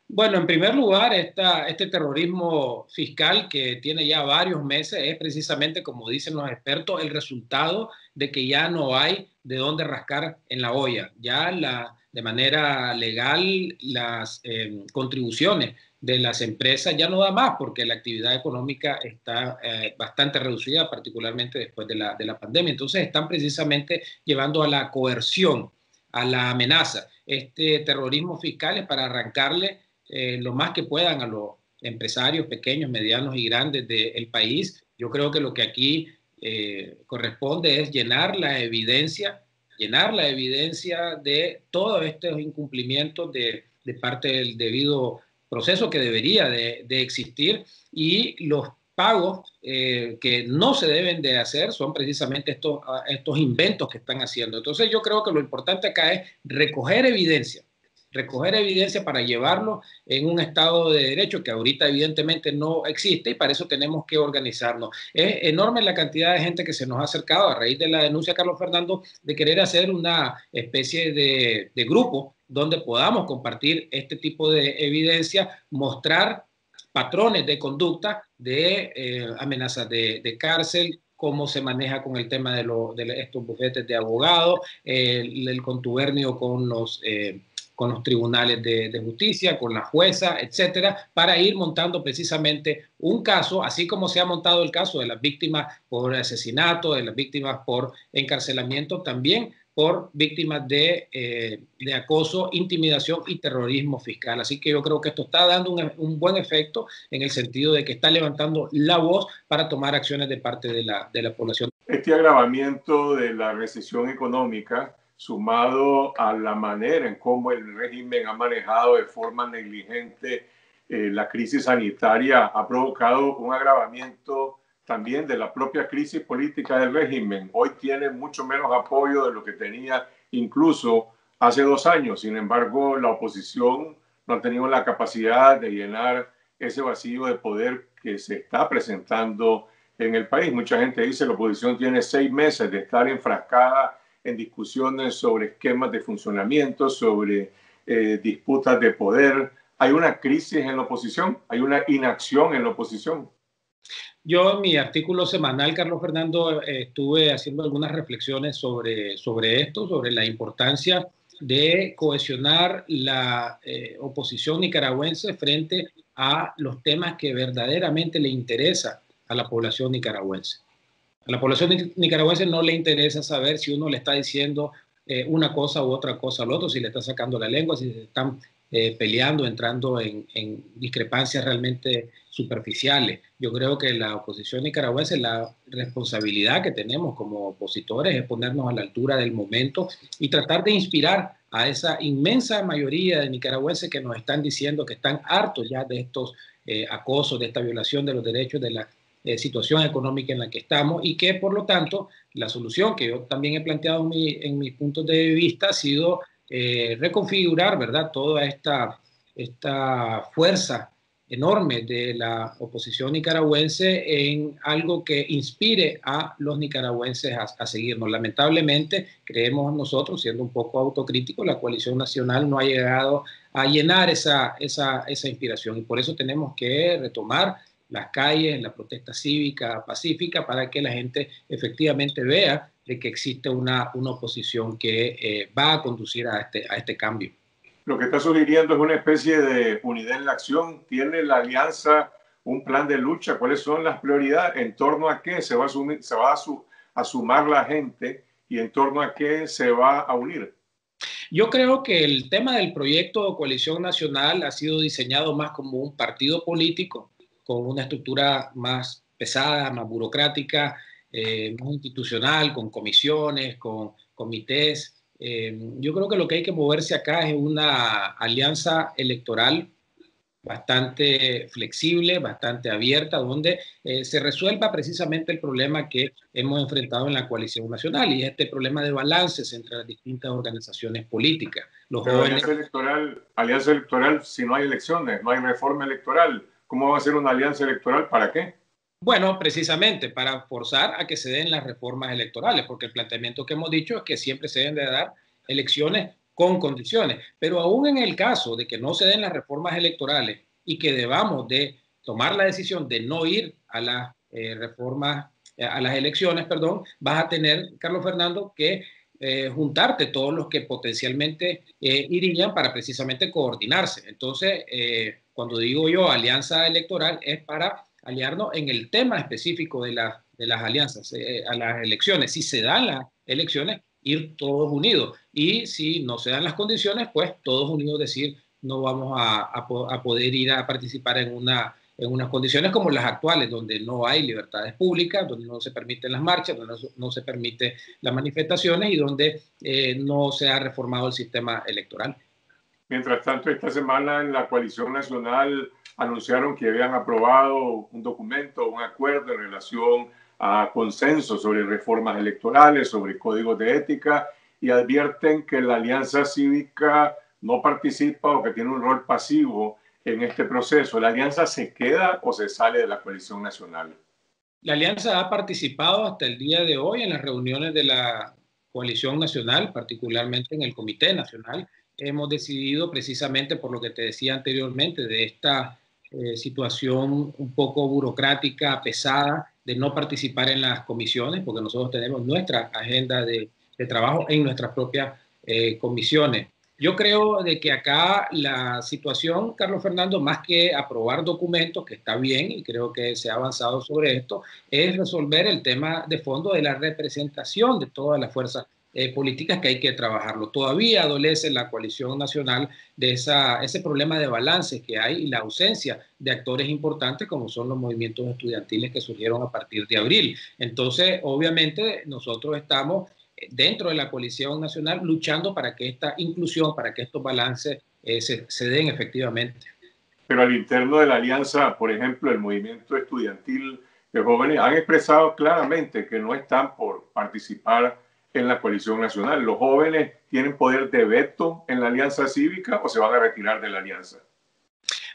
Bueno, en primer lugar, esta, este terrorismo fiscal que tiene ya varios meses es precisamente, como dicen los expertos, el resultado de que ya no hay de dónde rascar en la olla. Ya la, de manera legal las eh, contribuciones de las empresas ya no da más, porque la actividad económica está eh, bastante reducida, particularmente después de la, de la pandemia. Entonces están precisamente llevando a la coerción, a la amenaza. Este terrorismo fiscal es para arrancarle eh, lo más que puedan a los empresarios pequeños, medianos y grandes del país. Yo creo que lo que aquí eh, corresponde es llenar la evidencia, llenar la evidencia de todos estos incumplimientos de, de parte del debido proceso que debería de, de existir, y los pagos eh, que no se deben de hacer son precisamente estos, estos inventos que están haciendo. Entonces yo creo que lo importante acá es recoger evidencia, recoger evidencia para llevarlo en un Estado de Derecho que ahorita evidentemente no existe, y para eso tenemos que organizarnos. Es enorme la cantidad de gente que se nos ha acercado a raíz de la denuncia, Carlos Fernando, de querer hacer una especie de, de grupo donde podamos compartir este tipo de evidencia, mostrar patrones de conducta, de eh, amenazas de, de cárcel, cómo se maneja con el tema de, lo, de estos bufetes de abogados, eh, el, el contubernio con los... Eh, con los tribunales de, de justicia, con la jueza, etcétera, para ir montando precisamente un caso, así como se ha montado el caso de las víctimas por asesinato, de las víctimas por encarcelamiento, también por víctimas de, eh, de acoso, intimidación y terrorismo fiscal. Así que yo creo que esto está dando un, un buen efecto, en el sentido de que está levantando la voz para tomar acciones de parte de la, de la población. Este agravamiento de la recesión económica, sumado a la manera en cómo el régimen ha manejado de forma negligente eh, la crisis sanitaria, ha provocado un agravamiento también de la propia crisis política del régimen. Hoy tiene mucho menos apoyo de lo que tenía incluso hace dos años. Sin embargo, la oposición no ha tenido la capacidad de llenar ese vacío de poder que se está presentando en el país. Mucha gente dice que la oposición tiene seis meses de estar enfrascada en discusiones sobre esquemas de funcionamiento, sobre eh, disputas de poder. ¿Hay una crisis en la oposición? ¿Hay una inacción en la oposición? Yo en mi artículo semanal, Carlos Fernando, eh, estuve haciendo algunas reflexiones sobre, sobre esto, sobre la importancia de cohesionar la eh, oposición nicaragüense frente a los temas que verdaderamente le interesan a la población nicaragüense. A la población nicaragüense no le interesa saber si uno le está diciendo eh, una cosa u otra cosa al otro, si le está sacando la lengua, si se están eh, peleando, entrando en, en discrepancias realmente superficiales. Yo creo que la oposición nicaragüense, la responsabilidad que tenemos como opositores es ponernos a la altura del momento y tratar de inspirar a esa inmensa mayoría de nicaragüenses que nos están diciendo que están hartos ya de estos eh, acosos, de esta violación de los derechos, de la eh, situación económica en la que estamos, y que por lo tanto la solución que yo también he planteado en, mi, en mis puntos de vista ha sido eh, reconfigurar, ¿verdad?, toda esta, esta fuerza enorme de la oposición nicaragüense en algo que inspire a los nicaragüenses a, a seguirnos. Lamentablemente, creemos nosotros, siendo un poco autocríticos, la Coalición Nacional no ha llegado a llenar esa, esa, esa inspiración, y por eso tenemos que retomar las calles, la protesta cívica, pacífica, para que la gente efectivamente vea de que existe una, una oposición que eh, va a conducir a este, a este cambio. Lo que está sugiriendo es una especie de unidad en la acción. ¿Tiene la alianza un plan de lucha? ¿Cuáles son las prioridades? ¿En torno a qué se va a, sumir, se va a, su, a sumar la gente y en torno a qué se va a unir? Yo creo que el tema del proyecto de Coalición Nacional ha sido diseñado más como un partido político, con una estructura más pesada, más burocrática, eh, más institucional, con comisiones, con comités. Eh, yo creo que lo que hay que moverse acá es una alianza electoral bastante flexible, bastante abierta, donde eh, se resuelva precisamente el problema que hemos enfrentado en la Coalición Nacional, y este problema de balances entre las distintas organizaciones políticas. Los Pero jóvenes... alianza electoral, alianza electoral, si no hay elecciones, no hay reforma electoral, ¿cómo va a ser una alianza electoral? ¿Para qué? Bueno, precisamente para forzar a que se den las reformas electorales, porque el planteamiento que hemos dicho es que siempre se deben de dar elecciones con condiciones, pero aún en el caso de que no se den las reformas electorales y que debamos de tomar la decisión de no ir a las eh, reformas, a las elecciones, perdón, vas a tener, Carlos Fernando, que eh, juntarte todos los que potencialmente eh, irían para precisamente coordinarse. Entonces, eh, cuando digo yo alianza electoral es para aliarnos en el tema específico de, la, de las alianzas, eh, a las elecciones. Si se dan las elecciones, ir todos unidos. Y si no se dan las condiciones, pues todos unidos decir, no vamos a, a, a poder ir a participar en, una, en unas condiciones como las actuales, donde no hay libertades públicas, donde no se permiten las marchas, donde no, no se permiten las manifestaciones y donde eh, no se ha reformado el sistema electoral. Mientras tanto, esta semana en la Coalición Nacional anunciaron que habían aprobado un documento, un acuerdo en relación a consenso sobre reformas electorales, sobre códigos de ética, y advierten que la Alianza Cívica no participa o que tiene un rol pasivo en este proceso. ¿La alianza se queda o se sale de la Coalición Nacional? La alianza ha participado hasta el día de hoy en las reuniones de la Coalición Nacional, particularmente en el Comité Nacional. Hemos decidido precisamente por lo que te decía anteriormente de esta eh, situación un poco burocrática, pesada, de no participar en las comisiones, porque nosotros tenemos nuestra agenda de, de trabajo en nuestras propias eh, comisiones. Yo creo de que acá la situación, Carlos Fernando, más que aprobar documentos, que está bien y creo que se ha avanzado sobre esto, es resolver el tema de fondo de la representación de todas las fuerzas Eh, políticas que hay que trabajarlo. Todavía adolece la Coalición Nacional de esa, ese problema de balances que hay y la ausencia de actores importantes como son los movimientos estudiantiles que surgieron a partir de abril. Entonces, obviamente, nosotros estamos dentro de la Coalición Nacional luchando para que esta inclusión, para que estos balances eh, se, se den efectivamente. Pero al interno de la alianza, por ejemplo, el movimiento estudiantil de jóvenes han expresado claramente que no están por participar en la Coalición Nacional. ¿Los jóvenes tienen poder de veto en la alianza cívica o se van a retirar de la alianza?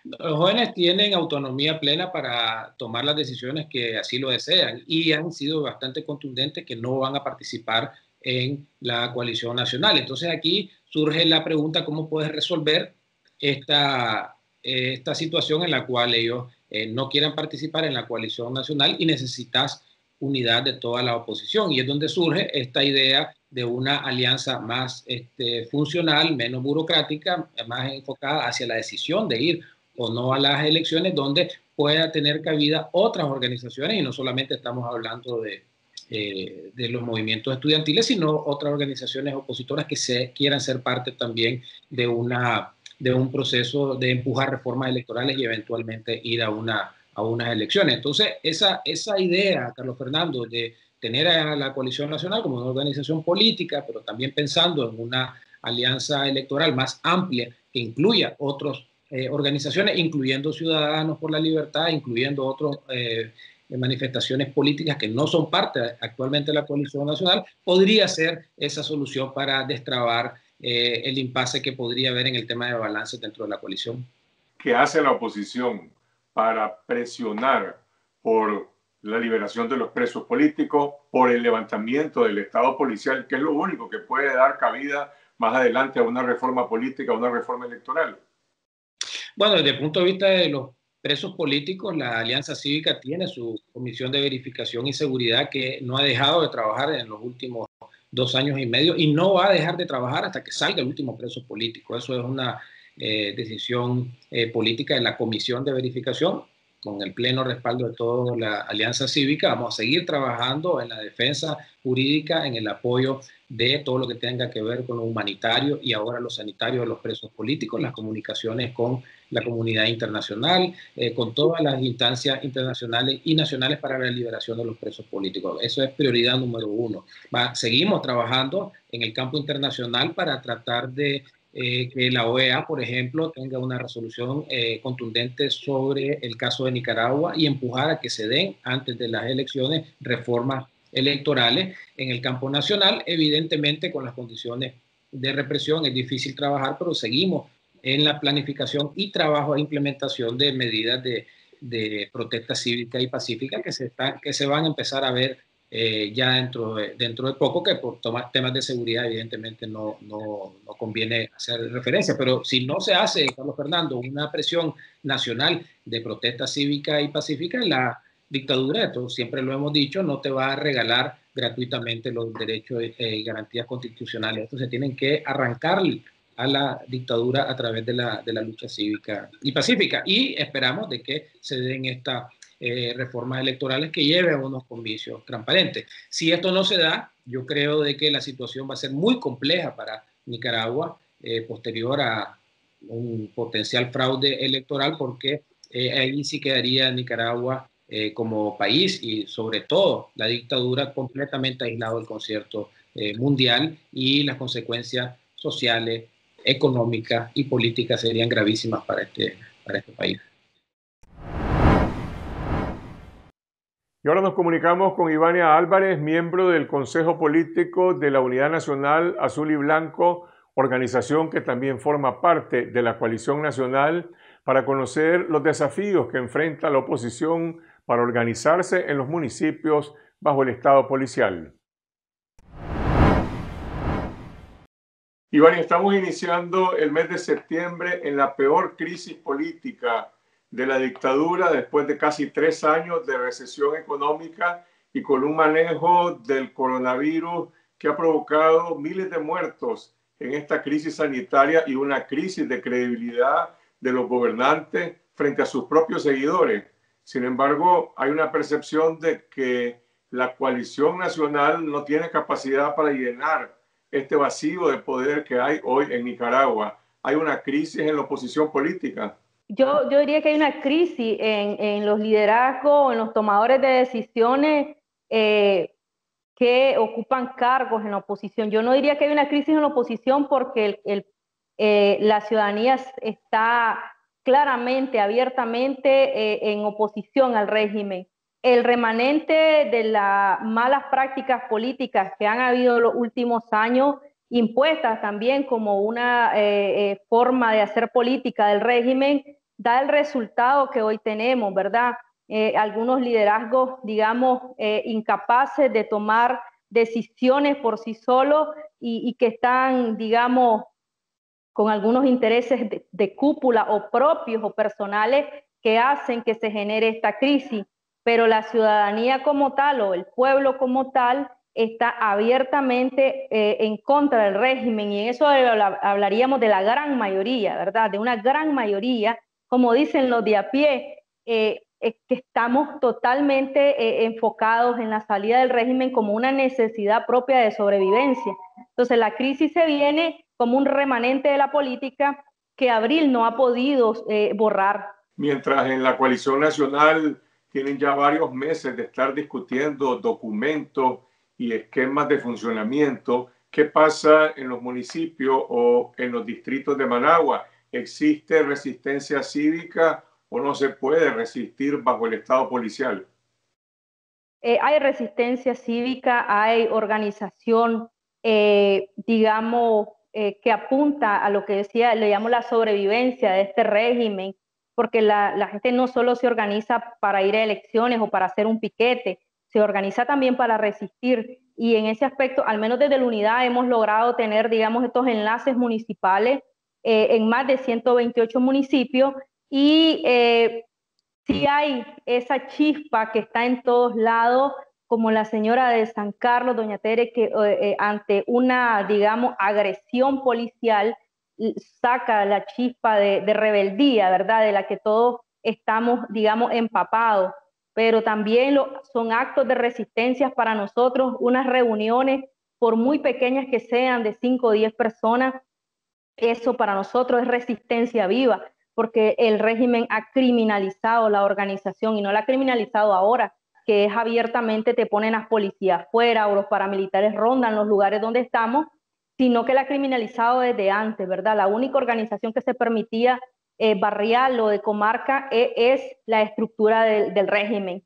Los jóvenes tienen autonomía plena para tomar las decisiones que así lo desean y han sido bastante contundentes que no van a participar en la coalición nacional. Entonces aquí surge la pregunta, ¿cómo puedes resolver esta, esta situación en la cual ellos eh, no quieran participar en la coalición nacional y necesitas unidad de toda la oposición? Y es donde surge esta idea de una alianza más este, funcional, menos burocrática, más enfocada hacia la decisión de ir o no a las elecciones, donde pueda tener cabida otras organizaciones, y no solamente estamos hablando de, eh, de los movimientos estudiantiles, sino otras organizaciones opositoras que se, quieran ser parte también de, una, de un proceso de empujar reformas electorales y eventualmente ir a, una, a unas elecciones. Entonces, esa, esa idea, Carlos Fernando, de tener a la coalición nacional como una organización política, pero también pensando en una alianza electoral más amplia que incluya otros Eh, organizaciones, incluyendo Ciudadanos por la Libertad, incluyendo otras eh, manifestaciones políticas que no son parte actualmente de la coalición nacional, podría ser esa solución para destrabar eh, el impasse que podría haber en el tema de balance dentro de la coalición. ¿Qué hace la oposición para presionar por la liberación de los presos políticos, por el levantamiento del Estado policial, que es lo único que puede dar cabida más adelante a una reforma política, a una reforma electoral? Bueno, desde el punto de vista de los presos políticos, la Alianza Cívica tiene su comisión de verificación y seguridad que no ha dejado de trabajar en los últimos dos años y medio y no va a dejar de trabajar hasta que salga el último preso político. Eso es una eh, decisión eh, política de la comisión de verificación. Con el pleno respaldo de toda la Alianza Cívica, vamos a seguir trabajando en la defensa jurídica, en el apoyo de todo lo que tenga que ver con lo humanitario y ahora los sanitarios de los presos políticos, las comunicaciones con la comunidad internacional, eh, con todas las instancias internacionales y nacionales para la liberación de los presos políticos. Eso es prioridad número uno. Va, seguimos trabajando en el campo internacional para tratar de Eh, que la O E A, por ejemplo, tenga una resolución eh, contundente sobre el caso de Nicaragua y empujar a que se den antes de las elecciones reformas electorales en el campo nacional. Evidentemente, con las condiciones de represión es difícil trabajar, pero seguimos en la planificación y trabajo e implementación de medidas de, de protesta cívica y pacífica que se, están, que se van a empezar a ver Eh, ya dentro de, dentro de poco, que por tomar temas de seguridad evidentemente no, no, no conviene hacer referencia, pero si no se hace, Carlos Fernando, una presión nacional de protesta cívica y pacífica, la dictadura, esto siempre lo hemos dicho, no te va a regalar gratuitamente los derechos y eh, garantías constitucionales. Esto se tienen que arrancar a la dictadura a través de la, de la lucha cívica y pacífica, y esperamos de que se den esta Eh, reformas electorales que lleven a unos comicios transparentes. Si esto no se da, yo creo de que la situación va a ser muy compleja para Nicaragua eh, posterior a un potencial fraude electoral, porque eh, ahí sí quedaría Nicaragua eh, como país y sobre todo la dictadura completamente aislado del concierto eh, mundial, y las consecuencias sociales, económicas y políticas serían gravísimas para este, para este país. Y ahora nos comunicamos con Ivania Álvarez, miembro del Consejo Político de la Unidad Nacional Azul y Blanco, organización que también forma parte de la Coalición Nacional, para conocer los desafíos que enfrenta la oposición para organizarse en los municipios bajo el Estado policial. Ivania, estamos iniciando el mes de septiembre en la peor crisis política de la dictadura, después de casi tres años de recesión económica y con un manejo del coronavirus que ha provocado miles de muertos en esta crisis sanitaria y una crisis de credibilidad de los gobernantes frente a sus propios seguidores. Sin embargo, hay una percepción de que la coalición nacional no tiene capacidad para llenar este vacío de poder que hay hoy en Nicaragua. Hay una crisis en la oposición política. Yo, yo diría que hay una crisis en, en los liderazgos, en los tomadores de decisiones eh, que ocupan cargos en la oposición. Yo no diría que hay una crisis en la oposición porque el, el, eh, la ciudadanía está claramente, abiertamente eh, en oposición al régimen. El remanente de las malas prácticas políticas que han habido en los últimos años, impuestas también como una eh, eh, forma de hacer política del régimen, da el resultado que hoy tenemos, ¿verdad? Eh, algunos liderazgos, digamos, eh, incapaces de tomar decisiones por sí solos y, y que están, digamos, con algunos intereses de, de cúpula o propios o personales que hacen que se genere esta crisis. Pero la ciudadanía como tal o el pueblo como tal está abiertamente eh, en contra del régimen, y en eso hablaríamos de la gran mayoría, ¿verdad? De una gran mayoría, como dicen los de a pie, eh, eh, que estamos totalmente eh, enfocados en la salida del régimen como una necesidad propia de sobrevivencia. Entonces la crisis se viene como un remanente de la política que abril no ha podido eh, borrar. Mientras en la Coalición Nacional tienen ya varios meses de estar discutiendo documentos y esquemas de funcionamiento, ¿qué pasa en los municipios o en los distritos de Managua? ¿Existe resistencia cívica o no se puede resistir bajo el Estado policial? Eh, hay resistencia cívica, hay organización, eh, digamos, eh, que apunta a lo que decía, le llamo la sobrevivencia de este régimen, porque la, la gente no solo se organiza para ir a elecciones o para hacer un piquete, se organiza también para resistir, y en ese aspecto, al menos desde la unidad, hemos logrado tener, digamos, estos enlaces municipales eh, en más de ciento veintiocho municipios, y eh, sí hay esa chispa que está en todos lados, como la señora de San Carlos, doña Tere, que eh, ante una, digamos, agresión policial, saca la chispa de, de rebeldía, ¿verdad?, de la que todos estamos, digamos, empapados. Pero también lo, son actos de resistencia para nosotros, unas reuniones, por muy pequeñas que sean, de cinco o diez personas, eso para nosotros es resistencia viva, porque el régimen ha criminalizado la organización, y no la ha criminalizado ahora, que es abiertamente te ponen las policías afuera o los paramilitares rondan los lugares donde estamos, sino que la ha criminalizado desde antes, ¿verdad? La única organización que se permitía eh, barrial o de comarca eh, es la estructura del, del régimen.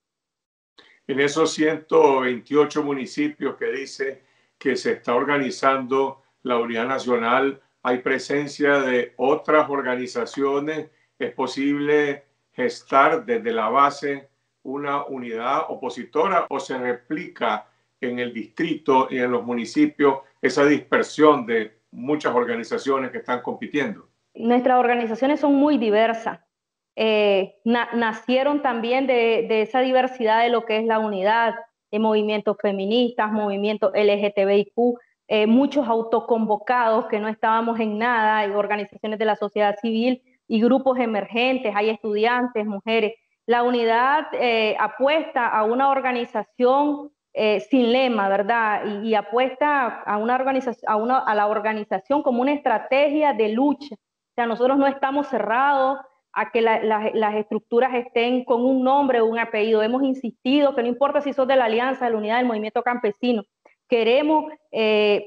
En esos ciento veintiocho municipios que dice que se está organizando la Unidad Nacional, ¿hay presencia de otras organizaciones? ¿Es posible gestar desde la base una unidad opositora o se replica en el distrito y en los municipios esa dispersión de muchas organizaciones que están compitiendo? Nuestras organizaciones son muy diversas. Eh, na nacieron también de, de esa diversidad de lo que es la unidad, de movimientos feministas, movimientos L G T B I Q, eh, muchos autoconvocados que no estábamos en nada, hay organizaciones de la sociedad civil y grupos emergentes, hay estudiantes, mujeres. La unidad eh, apuesta a una organización Eh, sin lema, ¿verdad? Y, y apuesta a, una organización, a, una, a la organización como una estrategia de lucha. O sea, nosotros no estamos cerrados a que la, la, las estructuras estén con un nombre o un apellido. Hemos insistido que no importa si sos de la Alianza, de la Unidad, del Movimiento Campesino, queremos eh,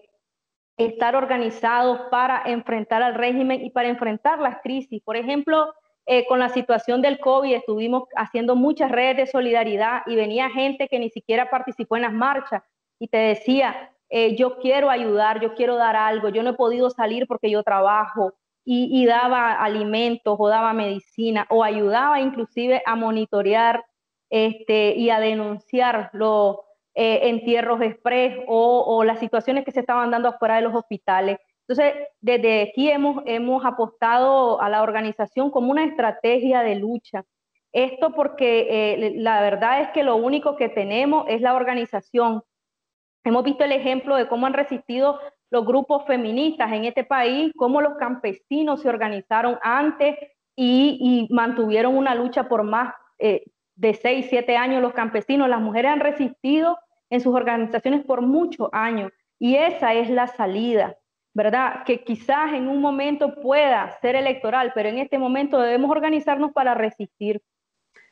estar organizados para enfrentar al régimen y para enfrentar las crisis. Por ejemplo, Eh, con la situación del COVID estuvimos haciendo muchas redes de solidaridad y venía gente que ni siquiera participó en las marchas y te decía, eh, yo quiero ayudar, yo quiero dar algo, yo no he podido salir porque yo trabajo, y, y daba alimentos o daba medicina o ayudaba inclusive a monitorear este, y a denunciar los eh, entierros express o, o las situaciones que se estaban dando afuera de los hospitales. Entonces, desde aquí hemos, hemos apostado a la organización como una estrategia de lucha. Esto porque eh, la verdad es que lo único que tenemos es la organización. Hemos visto el ejemplo de cómo han resistido los grupos feministas en este país, cómo los campesinos se organizaron antes y, y mantuvieron una lucha por más eh, de seis, siete años los campesinos. Las mujeres han resistido en sus organizaciones por muchos años y esa es la salida, ¿verdad? Que quizás en un momento pueda ser electoral, pero en este momento debemos organizarnos para resistir.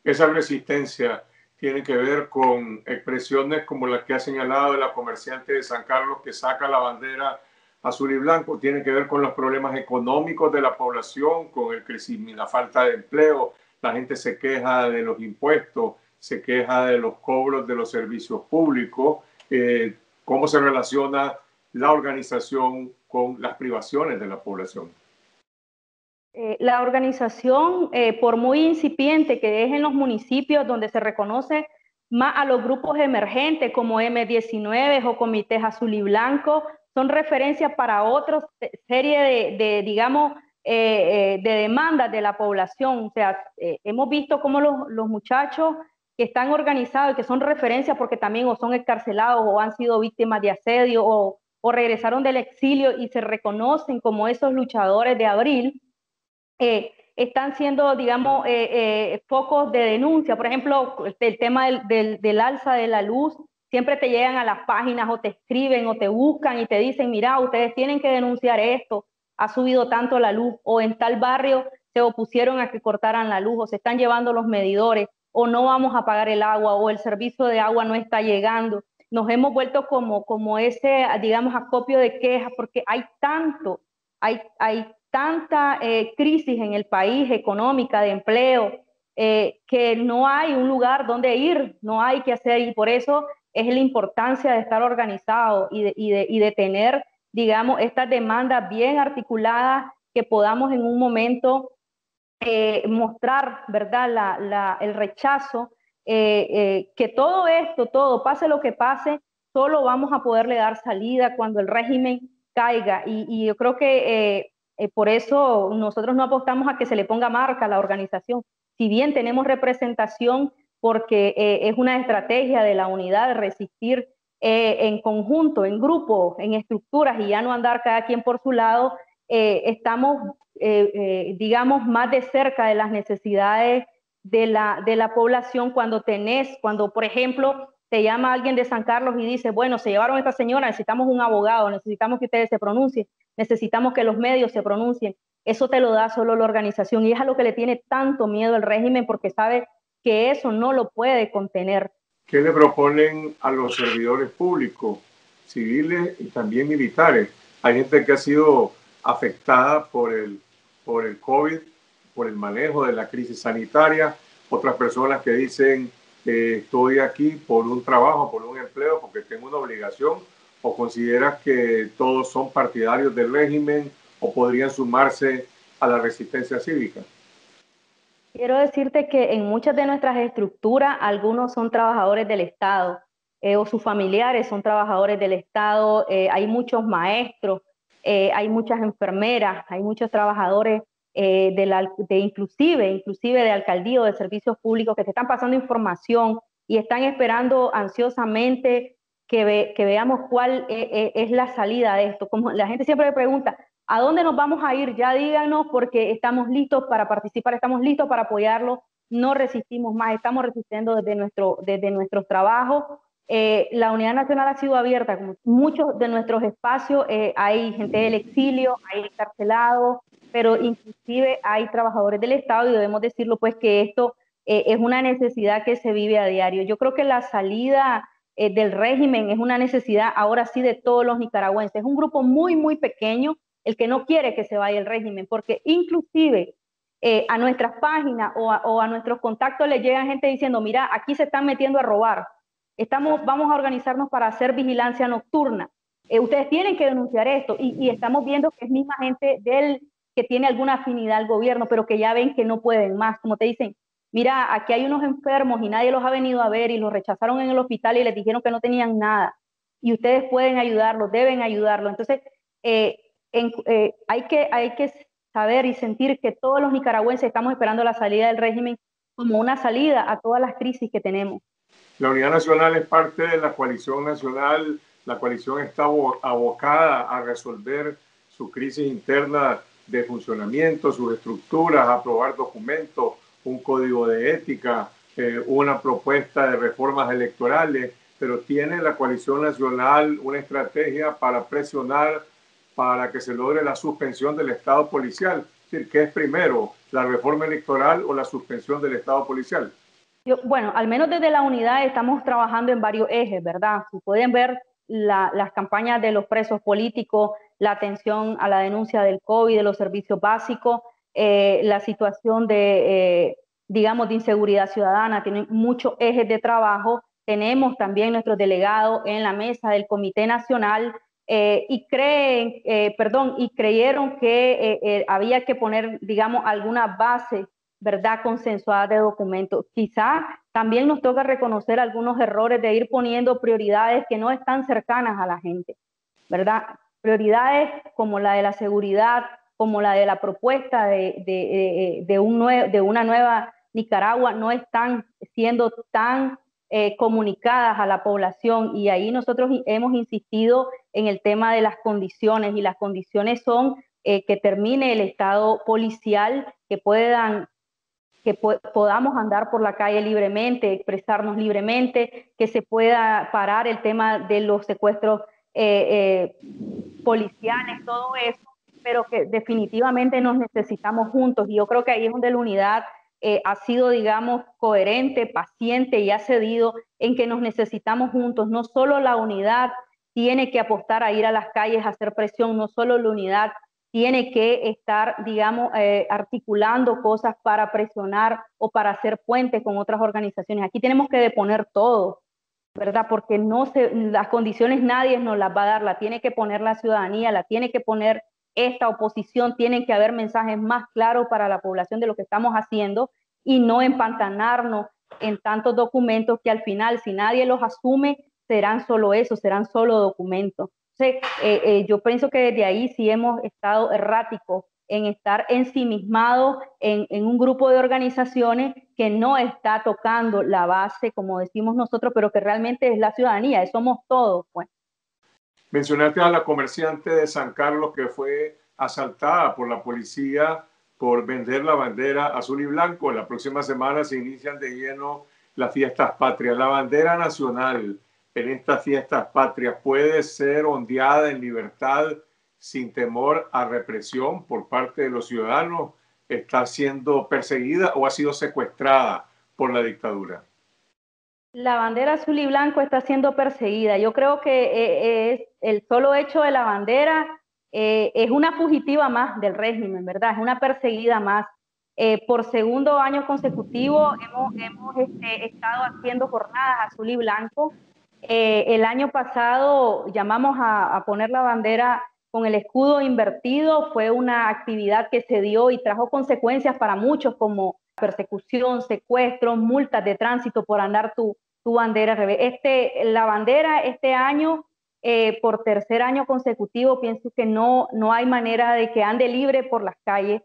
Esa resistencia tiene que ver con expresiones como las que ha señalado la comerciante de San Carlos que saca la bandera azul y blanco, tiene que ver con los problemas económicos de la población, con el crecimiento, la falta de empleo, la gente se queja de los impuestos, se queja de los cobros de los servicios públicos, eh, cómo se relaciona la organización con las privaciones de la población. Eh, la organización, eh, por muy incipiente que es en los municipios donde se reconoce más a los grupos emergentes como eme diecinueve o Comités Azul y Blanco, son referencias para otra serie de, de digamos, eh, eh, de demandas de la población. O sea, eh, hemos visto cómo los, los muchachos que están organizados y que son referencias porque también o son excarcelados o han sido víctimas de asedio o, o regresaron del exilio y se reconocen como esos luchadores de abril, eh, están siendo, digamos, eh, eh, focos de denuncia. Por ejemplo, el tema del, del, del alza de la luz, siempre te llegan a las páginas o te escriben o te buscan y te dicen, mira, ustedes tienen que denunciar esto, ha subido tanto la luz, o en tal barrio se opusieron a que cortaran la luz, o se están llevando los medidores, o no vamos a pagar el agua, o el servicio de agua no está llegando. Nos hemos vuelto como, como ese, digamos, acopio de quejas, porque hay tanto, hay, hay tanta eh, crisis en el país, económica, de empleo, eh, que no hay un lugar donde ir, no hay qué hacer, y por eso es la importancia de estar organizado y de, y de, y de tener, digamos, estas demandas bien articuladas, que podamos en un momento eh, mostrar, ¿verdad?, la, la, el rechazo, eh, eh, que todo esto, todo, pase lo que pase, solo vamos a poderle dar salida cuando el régimen caiga, y, y yo creo que... Eh, Eh, por eso nosotros no apostamos a que se le ponga marca a la organización. Si bien tenemos representación, porque eh, es una estrategia de la unidad de resistir eh, en conjunto, en grupo, en estructuras, y ya no andar cada quien por su lado, eh, estamos, eh, eh, digamos, más de cerca de las necesidades de la, de la población. Cuando tenés, cuando por ejemplo te llama alguien de San Carlos y dice, bueno, se llevaron a esta señora, necesitamos un abogado, necesitamos que ustedes se pronuncien, necesitamos que los medios se pronuncien. Eso te lo da solo la organización, y es a lo que le tiene tanto miedo el régimen, porque sabe que eso no lo puede contener. ¿Qué le proponen a los servidores públicos, civiles y también militares? Hay gente que ha sido afectada por el, por el COVID, por el manejo de la crisis sanitaria, otras personas que dicen, eh, estoy aquí por un trabajo, por un empleo, porque tengo una obligación. ¿O consideras que todos son partidarios del régimen o podrían sumarse a la resistencia cívica? Quiero decirte que en muchas de nuestras estructuras, algunos son trabajadores del Estado, eh, o sus familiares son trabajadores del Estado, eh, hay muchos maestros, eh, hay muchas enfermeras, hay muchos trabajadores eh, de, la, de inclusive, inclusive de alcaldía o de servicios públicos, que se están pasando información y están esperando ansiosamente Que, ve, que veamos cuál es, es la salida de esto. Como la gente siempre me pregunta, ¿a dónde nos vamos a ir? Ya díganos, porque estamos listos para participar, estamos listos para apoyarlo, no resistimos más, estamos resistiendo desde, nuestro, desde nuestros trabajos. Eh, la Unidad Nacional ha sido abierta, como muchos de nuestros espacios, eh, hay gente del exilio, hay encarcelados, pero inclusive hay trabajadores del Estado, y debemos decirlo, pues, que esto eh, es una necesidad que se vive a diario. Yo creo que la salida del régimen es una necesidad ahora sí de todos los nicaragüenses. Es un grupo muy, muy pequeño el que no quiere que se vaya el régimen, porque inclusive eh, a nuestras páginas o a, o a nuestros contactos les llega gente diciendo, mira, aquí se están metiendo a robar, estamos, vamos a organizarnos para hacer vigilancia nocturna, eh, ustedes tienen que denunciar esto, y, y estamos viendo que es misma gente del, que tiene alguna afinidad al gobierno, pero que ya ven que no pueden más, como te dicen, mira, aquí hay unos enfermos y nadie los ha venido a ver y los rechazaron en el hospital y les dijeron que no tenían nada. Y ustedes pueden ayudarlos, deben ayudarlos. Entonces, eh, en, eh, hay que, hay que saber y sentir que todos los nicaragüenses estamos esperando la salida del régimen como una salida a todas las crisis que tenemos. La Unidad Nacional es parte de la Coalición Nacional. La coalición está abocada a resolver su crisis interna de funcionamiento, sus estructuras, a aprobar documentos, un código de ética, eh, una propuesta de reformas electorales, pero tiene la Coalición Nacional una estrategia para presionar para que se logre la suspensión del Estado policial. Es decir, ¿qué es primero, la reforma electoral o la suspensión del Estado policial? Yo, bueno, al menos desde la unidad estamos trabajando en varios ejes, ¿verdad? Si pueden ver la, las campañas de los presos políticos, la atención a la denuncia del COVID, de los servicios básicos, Eh, la situación de, eh, digamos, de inseguridad ciudadana, tienen muchos ejes de trabajo. Tenemos también nuestros delegados en la mesa del Comité Nacional eh, y creen, eh, perdón, y creyeron que eh, eh, había que poner, digamos, alguna base ¿verdad?, consensuada de documentos. Quizá también nos toca reconocer algunos errores de ir poniendo prioridades que no están cercanas a la gente, ¿verdad? Prioridades como la de la seguridad, como la de la propuesta de, de, de, de, un nue- de una nueva Nicaragua, no están siendo tan eh, comunicadas a la población, y ahí nosotros hemos insistido en el tema de las condiciones, y las condiciones son eh, que termine el estado policial, que puedan... que po- podamos andar por la calle libremente, expresarnos libremente, que se pueda parar el tema de los secuestros eh, eh, policiales, todo eso, pero que definitivamente nos necesitamos juntos. Y yo creo que ahí es donde la unidad eh, ha sido, digamos, coherente, paciente y ha cedido en que nos necesitamos juntos. No solo la unidad tiene que apostar a ir a las calles a hacer presión, no solo la unidad tiene que estar, digamos, eh, articulando cosas para presionar o para hacer puentes con otras organizaciones. Aquí tenemos que deponer todo, ¿verdad? Porque no se, las condiciones nadie nos las va a dar, la tiene que poner la ciudadanía, la tiene que poner esta oposición, tienen que haber mensajes más claros para la población de lo que estamos haciendo y no empantanarnos en tantos documentos que al final, si nadie los asume, serán solo eso, serán solo documentos. Entonces, eh, eh, yo pienso que desde ahí sí hemos estado erráticos en estar ensimismados en, en un grupo de organizaciones que no está tocando la base, como decimos nosotros, pero que realmente es la ciudadanía, somos todos, pues. Mencionaste a la comerciante de San Carlos que fue asaltada por la policía por vender la bandera azul y blanco. La próxima semana se inician de lleno las fiestas patrias. La bandera nacional en estas fiestas patrias puede ser ondeada en libertad sin temor a represión por parte de los ciudadanos, está siendo perseguida o ha sido secuestrada por la dictadura. La bandera azul y blanco está siendo perseguida. Yo creo que eh, es el solo hecho de la bandera eh, es una fugitiva más del régimen, ¿verdad? Es una perseguida más. Eh, por segundo año consecutivo hemos, hemos este, estado haciendo jornadas azul y blanco. Eh, el año pasado llamamos a, a poner la bandera con el escudo invertido, fue una actividad que se dio y trajo consecuencias para muchos como persecución, secuestros, multas de tránsito por andar tu, tu bandera al revés. Este, la bandera este año, eh, por tercer año consecutivo, pienso que no, no hay manera de que ande libre por las calles.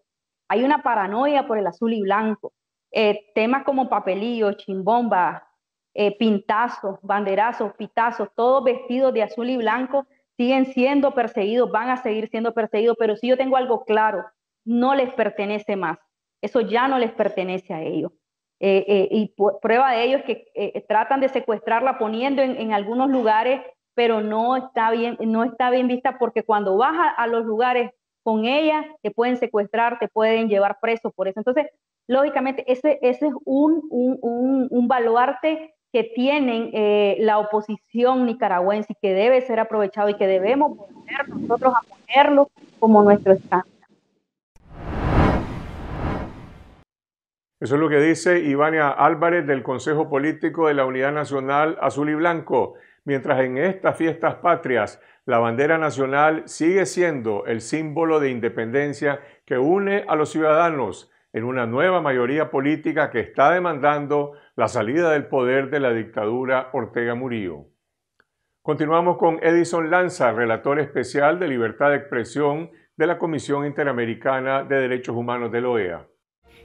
Hay una paranoia por el azul y blanco. Eh, temas como papelillo, chimbomba, Eh, pintazos, banderazos, pitazos, todos vestidos de azul y blanco, siguen siendo perseguidos, van a seguir siendo perseguidos, pero si yo tengo algo claro, no les pertenece más, eso ya no les pertenece a ellos. Eh, eh, y prueba de ello es que eh, tratan de secuestrarla poniendo en, en algunos lugares, pero no está bien, no está bien vista, porque cuando vas a, a los lugares con ella, te pueden secuestrar, te pueden llevar preso por eso. Entonces, lógicamente, ese, ese es un, un, un, un baluarte que tienen eh, la oposición nicaragüense, que debe ser aprovechado y que debemos poner nosotros a ponerlo como nuestro estándar. Eso es lo que dice Ivania Álvarez del Consejo Político de la Unidad Nacional Azul y Blanco. Mientras en estas fiestas patrias la bandera nacional sigue siendo el símbolo de independencia que une a los ciudadanos en una nueva mayoría política que está demandando la salida del poder de la dictadura Ortega Murillo. Continuamos con Edison Lanza, relator especial de libertad de expresión de la Comisión Interamericana de Derechos Humanos de la O E A.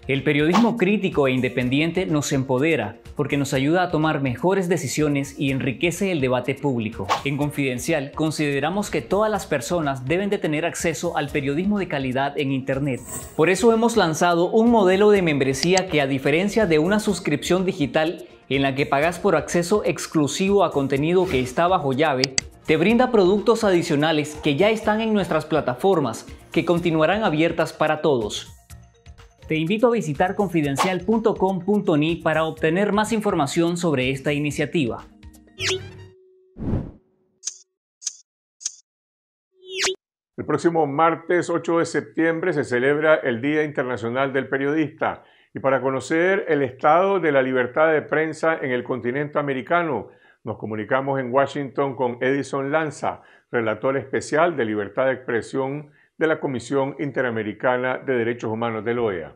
El periodismo crítico e independiente nos empodera porque nos ayuda a tomar mejores decisiones y enriquece el debate público. En Confidencial consideramos que todas las personas deben de tener acceso al periodismo de calidad en Internet. Por eso hemos lanzado un modelo de membresía que, a diferencia de una suscripción digital en la que pagas por acceso exclusivo a contenido que está bajo llave, te brinda productos adicionales que ya están en nuestras plataformas, que continuarán abiertas para todos. Te invito a visitar confidencial punto com punto ni para obtener más información sobre esta iniciativa. El próximo martes ocho de septiembre se celebra el Día Internacional del Periodista. Y para conocer el estado de la libertad de prensa en el continente americano, nos comunicamos en Washington con Edison Lanza, relator especial de libertad de expresión de la Comisión Interamericana de Derechos Humanos de la O E A.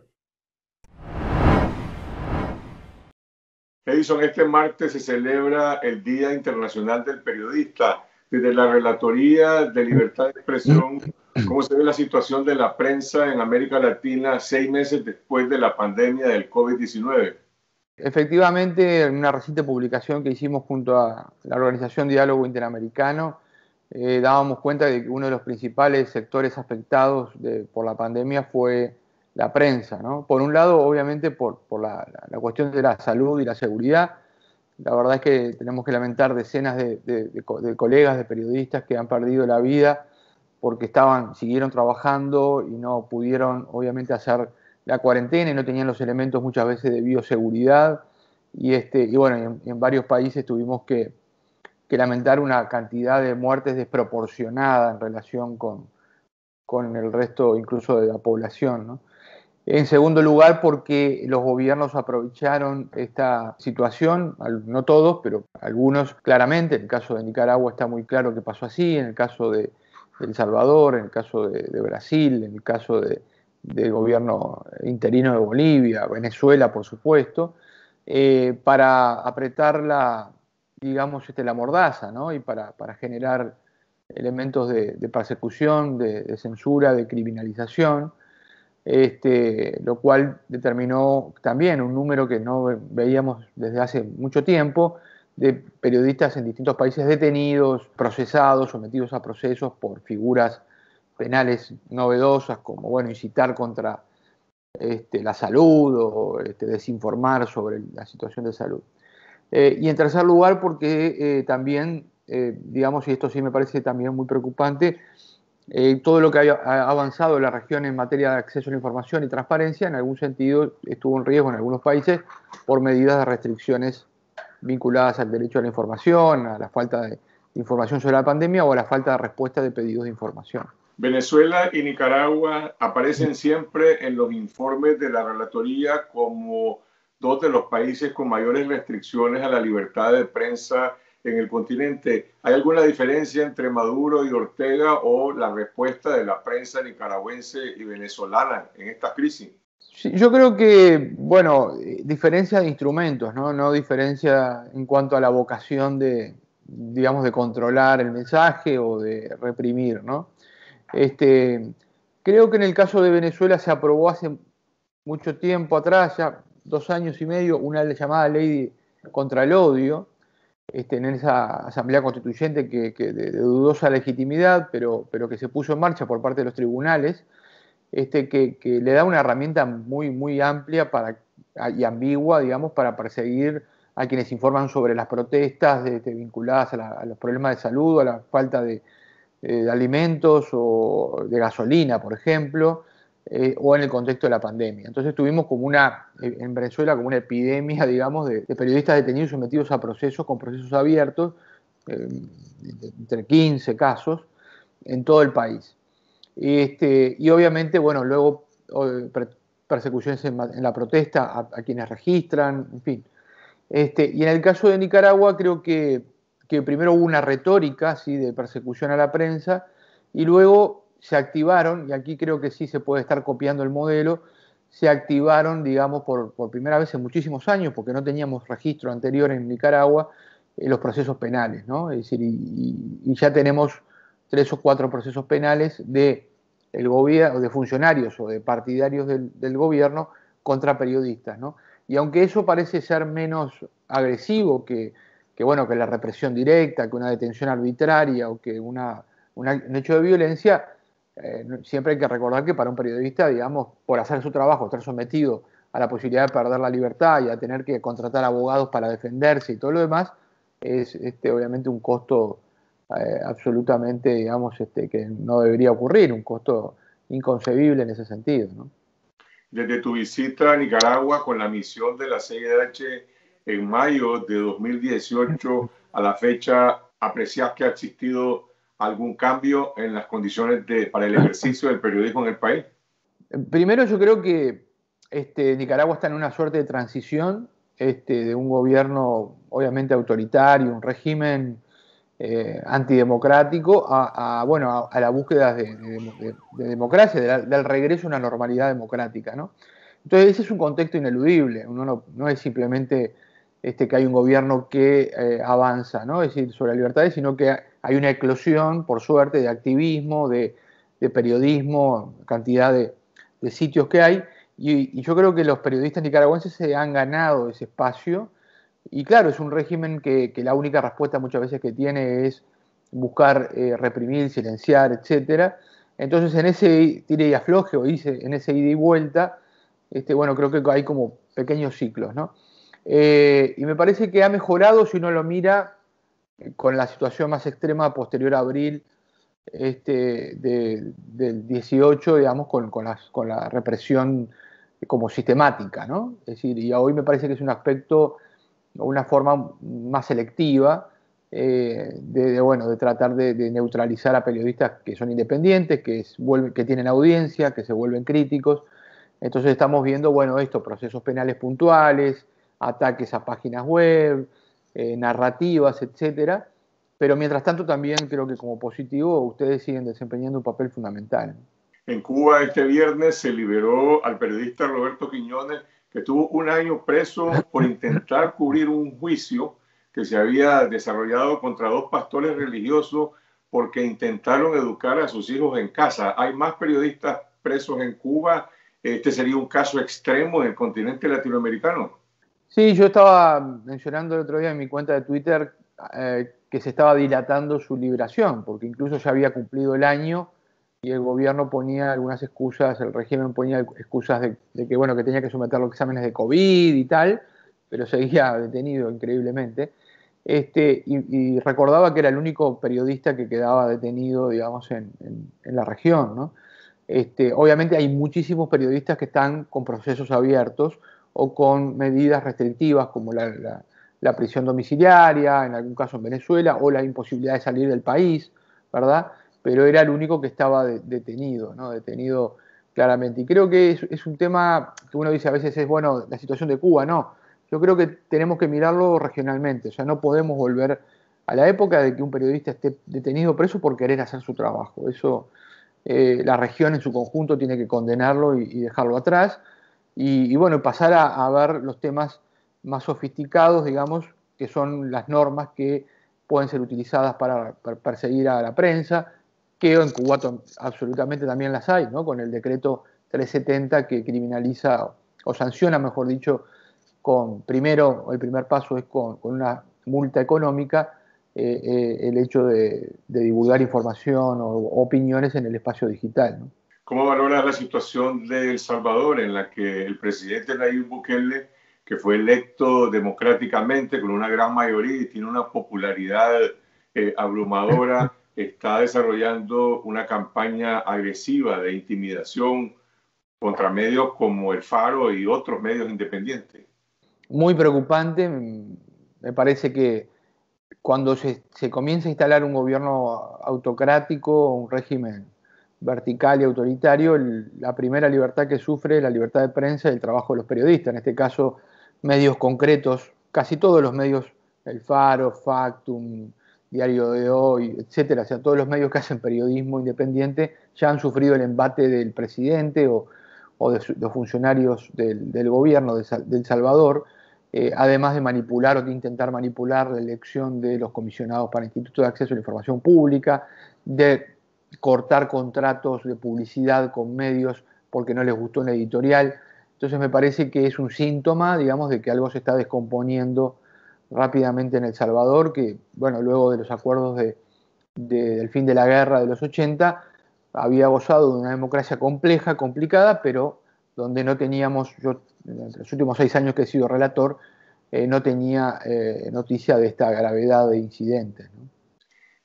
Edison, este martes se celebra el Día Internacional del Periodista. Desde la Relatoría de Libertad de Expresión, ¿cómo se ve la situación de la prensa en América Latina seis meses después de la pandemia del COVID diecinueve? Efectivamente, en una reciente publicación que hicimos junto a la Organización Diálogo Interamericano, eh, dábamos cuenta de que uno de los principales sectores afectados de, por la pandemia fue la prensa, ¿no? Por un lado, obviamente, por, por la, la cuestión de la salud y la seguridad. La verdad es que tenemos que lamentar decenas de, de, de, co de colegas, de periodistas que han perdido la vida porque estaban, siguieron trabajando y no pudieron, obviamente, hacer la cuarentena y no tenían los elementos muchas veces de bioseguridad. Y, este, y bueno, en, en varios países tuvimos que, que lamentar una cantidad de muertes desproporcionada en relación con, con el resto incluso de la población, ¿no? En segundo lugar, porque los gobiernos aprovecharon esta situación, no todos, pero algunos claramente. En el caso de Nicaragua está muy claro que pasó así, en el caso de El Salvador, en el caso de, de Brasil, en el caso de, del gobierno interino de Bolivia, Venezuela, por supuesto, eh, para apretar la, digamos, este, la mordaza, ¿no? Y para, para generar elementos de, de persecución, de, de censura, de criminalización. Este, lo cual determinó también un número que no veíamos desde hace mucho tiempo de periodistas en distintos países detenidos, procesados, sometidos a procesos por figuras penales novedosas como, bueno, incitar contra este, la salud o este, desinformar sobre la situación de salud. Eh, y en tercer lugar porque eh, también, eh, digamos, y esto sí me parece también muy preocupante, Eh, todo lo que ha avanzado la región en materia de acceso a la información y transparencia, en algún sentido estuvo en riesgo en algunos países por medidas de restricciones vinculadas al derecho a la información, a la falta de información sobre la pandemia o a la falta de respuesta de pedidos de información. Venezuela y Nicaragua aparecen siempre en los informes de la Relatoría como dos de los países con mayores restricciones a la libertad de prensa en el continente. ¿Hay alguna diferencia entre Maduro y Ortega o la respuesta de la prensa nicaragüense y venezolana en esta crisis? Sí, yo creo que, bueno, diferencia de instrumentos, ¿no? No diferencia en cuanto a la vocación de, digamos, de controlar el mensaje o de reprimir, ¿no? Este, creo que en el caso de Venezuela se aprobó hace mucho tiempo atrás, ya dos años y medio, una llamada ley contra el odio, Este, en esa asamblea constituyente que, que de, de dudosa legitimidad, pero, pero que se puso en marcha por parte de los tribunales, este, que, que le da una herramienta muy, muy amplia para, y ambigua, digamos, para perseguir a quienes informan sobre las protestas de, de, vinculadas a, la, a los problemas de salud, a la falta de, eh, de alimentos o de gasolina, por ejemplo, Eh, o en el contexto de la pandemia. Entonces tuvimos como una, en Venezuela, como una epidemia, digamos, de, de periodistas detenidos sometidos a procesos, con procesos abiertos, eh, entre quince casos, en todo el país. Este, y obviamente, bueno, luego persecuciones en, en la protesta a, a quienes registran, en fin. Este, y en el caso de Nicaragua creo que, que primero hubo una retórica, ¿sí?, de persecución a la prensa, y luego se activaron, y aquí creo que sí se puede estar copiando el modelo, se activaron, digamos, por, por primera vez en muchísimos años, porque no teníamos registro anterior en Nicaragua, eh, los procesos penales, ¿no? Es decir, y, y ya tenemos tres o cuatro procesos penales de, el gobierno, de funcionarios o de partidarios del, del gobierno contra periodistas, ¿no? Y aunque eso parece ser menos agresivo que, que, bueno, que la represión directa, que una detención arbitraria o que una, una, un hecho de violencia, Eh, siempre hay que recordar que para un periodista, digamos, por hacer su trabajo, estar sometido a la posibilidad de perder la libertad y a tener que contratar abogados para defenderse y todo lo demás, es este, obviamente un costo eh, absolutamente, digamos, este, que no debería ocurrir, un costo inconcebible en ese sentido, ¿no? Desde tu visita a Nicaragua con la misión de la C I D H en mayo de dos mil dieciocho a la fecha, ¿aprecias que ha existido algún cambio en las condiciones de, para el ejercicio del periodismo en el país? Primero yo creo que este, Nicaragua está en una suerte de transición este, de un gobierno obviamente autoritario, un régimen eh, antidemocrático, a, a, bueno, a, a la búsqueda de, de, de democracia, de la, del regreso a una normalidad democrática, ¿no? Entonces ese es un contexto ineludible, uno no, no es simplemente este, que hay un gobierno que eh, avanza, ¿no? Es decir, sobre libertades, sino que hay una eclosión, por suerte, de activismo, de, de periodismo, cantidad de, de sitios que hay, y, y yo creo que los periodistas nicaragüenses se han ganado ese espacio, y claro, es un régimen que, que la única respuesta muchas veces que tiene es buscar eh, reprimir, silenciar, etcétera. Entonces, en ese tire y afloje, o en ese ida y vuelta, este, bueno, creo que hay como pequeños ciclos, ¿no? Eh, y me parece que ha mejorado si uno lo mira con la situación más extrema posterior a abril este, de, del dieciocho, digamos, con, con, las, con la represión como sistemática, ¿no? Es decir, y hoy me parece que es un aspecto, una forma más selectiva eh, de, de, bueno, de tratar de, de neutralizar a periodistas que son independientes, que, es, vuelven, que tienen audiencia, que se vuelven críticos. Entonces estamos viendo, bueno, estos procesos penales puntuales, ataques a páginas web, eh, narrativas, etcétera. Pero mientras tanto también creo que como positivo ustedes siguen desempeñando un papel fundamental. En Cuba este viernes se liberó al periodista Roberto Quiñones, que estuvo un año preso por intentar cubrir un juicio que se había desarrollado contra dos pastores religiosos porque intentaron educar a sus hijos en casa. Hay más periodistas presos en Cuba. Este sería un caso extremo del continente latinoamericano. Sí, yo estaba mencionando el otro día en mi cuenta de Twitter eh, que se estaba dilatando su liberación, porque incluso ya había cumplido el año y el gobierno ponía algunas excusas, el régimen ponía excusas de, de que, bueno, que tenía que someter los exámenes de COVID y tal, pero seguía detenido increíblemente. Este, y, y recordaba que era el único periodista que quedaba detenido, digamos, en, en, en la región, ¿no? Este, obviamente hay muchísimos periodistas que están con procesos abiertos o con medidas restrictivas como la, la, la prisión domiciliaria, en algún caso en Venezuela, o la imposibilidad de salir del país, ¿verdad? Pero era el único que estaba de, detenido, ¿no? Detenido claramente. Y creo que es, es un tema que uno dice a veces es, bueno, la situación de Cuba, no. Yo creo que tenemos que mirarlo regionalmente, o sea, no podemos volver a la época de que un periodista esté detenido preso por querer hacer su trabajo. Eso... Eh, la región en su conjunto tiene que condenarlo y, y dejarlo atrás y, y bueno, pasar a, a ver los temas más sofisticados, digamos, que son las normas que pueden ser utilizadas para, para perseguir a la prensa, que en Cuba absolutamente también las hay, ¿no? Con el decreto trescientos setenta que criminaliza o, o sanciona, mejor dicho, con primero, el primer paso es con, con una multa económica, Eh, eh, el hecho de, de divulgar información o opiniones en el espacio digital, ¿no? ¿Cómo valoras la situación de El Salvador en la que el presidente Nayib Bukele, que fue electo democráticamente con una gran mayoría y tiene una popularidad eh, abrumadora, está desarrollando una campaña agresiva de intimidación contra medios como El Faro y otros medios independientes? Muy preocupante, me parece que cuando se, se comienza a instalar un gobierno autocrático, un régimen vertical y autoritario, el, la primera libertad que sufre es la libertad de prensa y el trabajo de los periodistas. En este caso, medios concretos, casi todos los medios, El Faro, Factum, Diario de Hoy, etcétera, o sea, todos los medios que hacen periodismo independiente ya han sufrido el embate del presidente o, o de los funcionarios del, del gobierno de, de El Salvador. Eh, además de manipular o de intentar manipular la elección de los comisionados para el Instituto de Acceso a la Información Pública, de cortar contratos de publicidad con medios porque no les gustó la editorial. Entonces me parece que es un síntoma, digamos, de que algo se está descomponiendo rápidamente en El Salvador, que, bueno, luego de los acuerdos de, de, del fin de la guerra de los ochenta, había gozado de una democracia compleja, complicada, pero donde no teníamos... yo, en los últimos seis años que he sido relator, eh, no tenía eh, noticia de esta gravedad de incidentes, ¿no?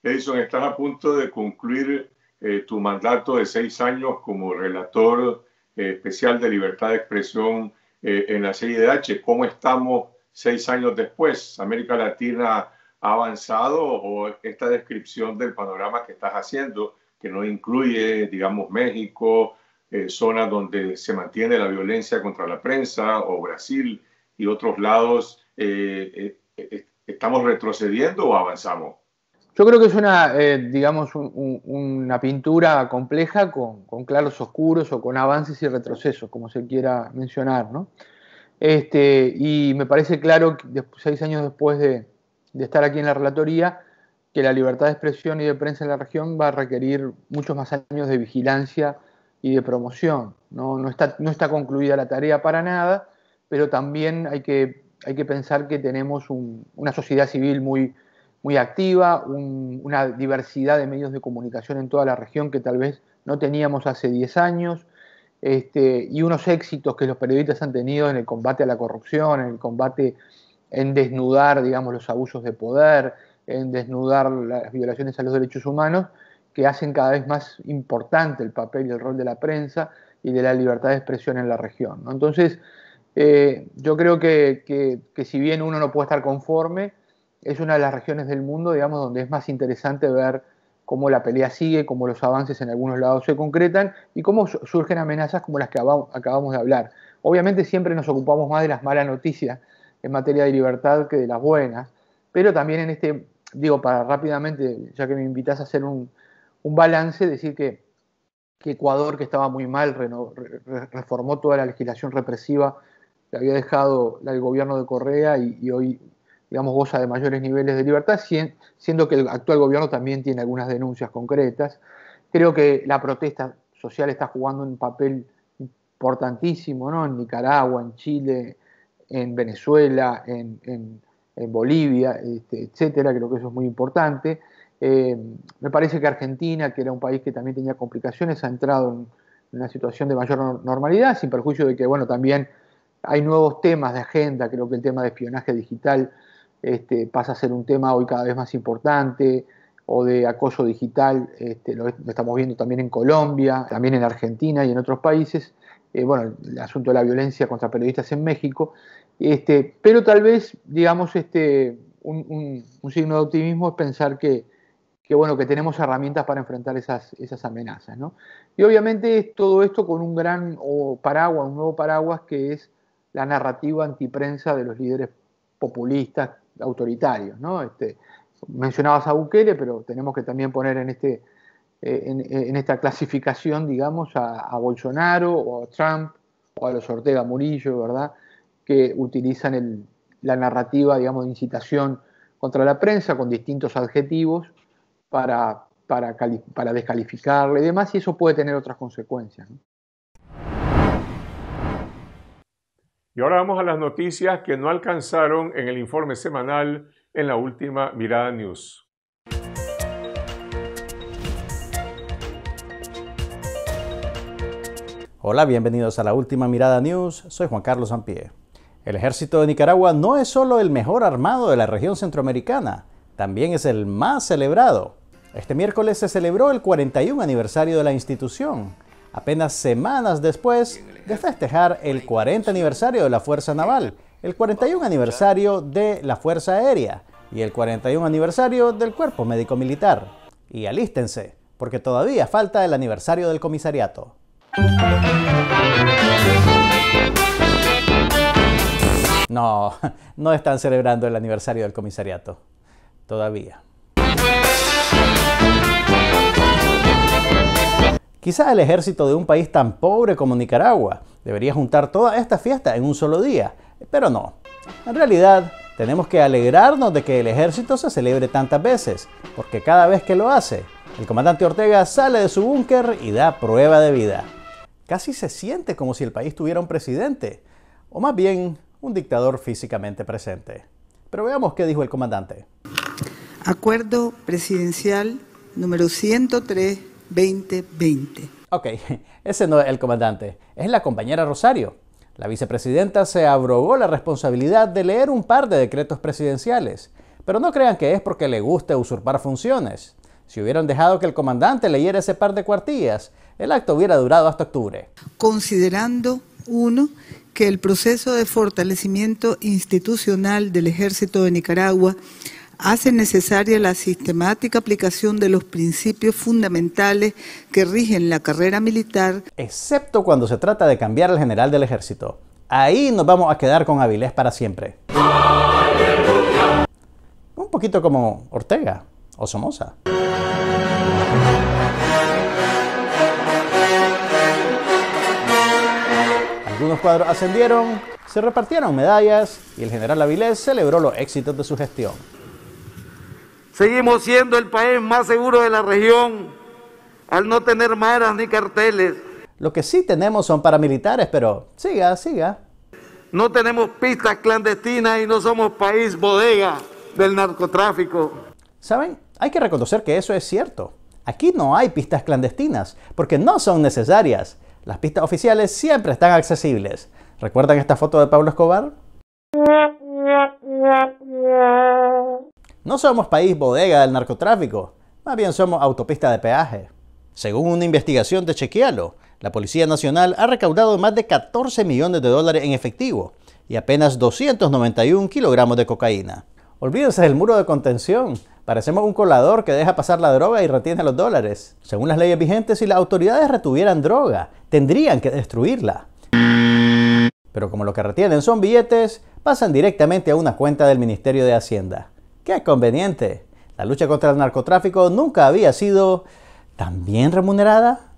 Edison, estás a punto de concluir eh, tu mandato de seis años como relator eh, especial de libertad de expresión eh, en la C I D H. ¿Cómo estamos seis años después? ¿América Latina ha avanzado o esta descripción del panorama que estás haciendo, que no incluye, digamos, México, Eh, zonas donde se mantiene la violencia contra la prensa, o Brasil y otros lados, eh, eh, eh, ¿estamos retrocediendo o avanzamos? Yo creo que es una, eh, digamos, un, un, una pintura compleja con, con claros oscuros o con avances y retrocesos, como se quiera mencionar, ¿no? Este, y me parece claro, que seis años después de, de estar aquí en la relatoría, que la libertad de expresión y de prensa en la región va a requerir muchos más años de vigilancia y de promoción. No, no, está, no está concluida la tarea para nada, pero también hay que, hay que pensar que tenemos un, una sociedad civil muy, muy activa, un, una diversidad de medios de comunicación en toda la región que tal vez no teníamos hace diez años, este, y unos éxitos que los periodistas han tenido en el combate a la corrupción, en el combate en desnudar, digamos, los abusos de poder, en desnudar las violaciones a los derechos humanos, que hacen cada vez más importante el papel y el rol de la prensa y de la libertad de expresión en la región, ¿no? Entonces, eh, yo creo que, que, que si bien uno no puede estar conforme, es una de las regiones del mundo, digamos, donde es más interesante ver cómo la pelea sigue, cómo los avances en algunos lados se concretan y cómo surgen amenazas como las que acabamos de hablar. Obviamente siempre nos ocupamos más de las malas noticias en materia de libertad que de las buenas, pero también en este... Digo, para rápidamente, ya que me invitás a hacer un, un balance, decir que, que Ecuador, que estaba muy mal, reno, re, reformó toda la legislación represiva que había dejado el gobierno de Correa y, y hoy, digamos, goza de mayores niveles de libertad, siendo que el actual gobierno también tiene algunas denuncias concretas. Creo que la protesta social está jugando un papel importantísimo, ¿no? En Nicaragua, en Chile, en Venezuela, en... en en Bolivia, este, etcétera, creo que eso es muy importante. Eh, me parece que Argentina, que era un país que también tenía complicaciones, ha entrado en una situación de mayor normalidad, sin perjuicio de que, bueno, también hay nuevos temas de agenda. Creo que el tema de espionaje digital este, pasa a ser un tema hoy cada vez más importante, o de acoso digital, este, lo, lo estamos viendo también en Colombia, también en Argentina y en otros países. Eh, bueno, el asunto de la violencia contra periodistas en México. Este, pero tal vez, digamos, este, un, un, un signo de optimismo es pensar que, que, bueno, que tenemos herramientas para enfrentar esas, esas amenazas, ¿no? Y obviamente es todo esto con un gran o paraguas, un nuevo paraguas, que es la narrativa antiprensa de los líderes populistas autoritarios, ¿no? Este, mencionabas a Bukele, pero tenemos que también poner en, este, en, en esta clasificación, digamos, a, a Bolsonaro o a Trump o a los Ortega Murillo, ¿verdad?, que utilizan el, la narrativa, digamos, de incitación contra la prensa con distintos adjetivos para, para, cali para descalificarle y demás, y eso puede tener otras consecuencias, ¿no? Y ahora vamos a las noticias que no alcanzaron en el informe semanal en la última Mirada News. Hola, bienvenidos a la última Mirada News, soy Juan Carlos Sampié. El ejército de Nicaragua no es solo el mejor armado de la región centroamericana, también es el más celebrado. Este miércoles se celebró el cuarenta y un aniversario de la institución, apenas semanas después de festejar el cuarenta aniversario de la Fuerza Naval, el cuarenta y un aniversario de la Fuerza Aérea y el cuarenta y un aniversario del Cuerpo Médico Militar. Y alístense, porque todavía falta el aniversario del comisariato. No, no están celebrando el aniversario del comisariato. Todavía. Quizá el ejército de un país tan pobre como Nicaragua debería juntar toda esta fiesta en un solo día, pero no. En realidad, tenemos que alegrarnos de que el ejército se celebre tantas veces, porque cada vez que lo hace, el comandante Ortega sale de su búnker y da prueba de vida. Casi se siente como si el país tuviera un presidente, o más bien, un dictador físicamente presente. Pero veamos qué dijo el comandante. Acuerdo presidencial número ciento tres, veinte veinte. Ok, ese no es el comandante, es la compañera Rosario. La vicepresidenta se abrogó la responsabilidad de leer un par de decretos presidenciales, pero no crean que es porque le gusta usurpar funciones. Si hubieran dejado que el comandante leyera ese par de cuartillas, el acto hubiera durado hasta octubre. Considerando uno, que el proceso de fortalecimiento institucional del Ejército de Nicaragua hace necesaria la sistemática aplicación de los principios fundamentales que rigen la carrera militar. Excepto cuando se trata de cambiar al general del Ejército. Ahí nos vamos a quedar con Avilés para siempre. ¡Aleluya! Un poquito como Ortega o Somoza. Algunos cuadros ascendieron, Se repartieron medallas y el general Avilés celebró los éxitos de su gestión. Seguimos siendo el país más seguro de la región al no tener maras ni carteles. Lo que sí tenemos son paramilitares, pero siga, siga. No tenemos pistas clandestinas y no somos país bodega del narcotráfico. ¿Saben? Hay que reconocer que eso es cierto. Aquí no hay pistas clandestinas, porque no son necesarias. Las pistas oficiales siempre están accesibles. ¿Recuerdan esta foto de Pablo Escobar? No somos país bodega del narcotráfico, más bien somos autopista de peaje. Según una investigación de Chequialo, la Policía Nacional ha recaudado más de catorce millones de dólares en efectivo y apenas doscientos noventa y un kilogramos de cocaína. Olvídense del muro de contención. Parecemos un colador que deja pasar la droga y retiene los dólares. Según las leyes vigentes, si las autoridades retuvieran droga, tendrían que destruirla. Pero como lo que retienen son billetes, pasan directamente a una cuenta del Ministerio de Hacienda. ¡Qué conveniente! La lucha contra el narcotráfico nunca había sido tan bien remunerada.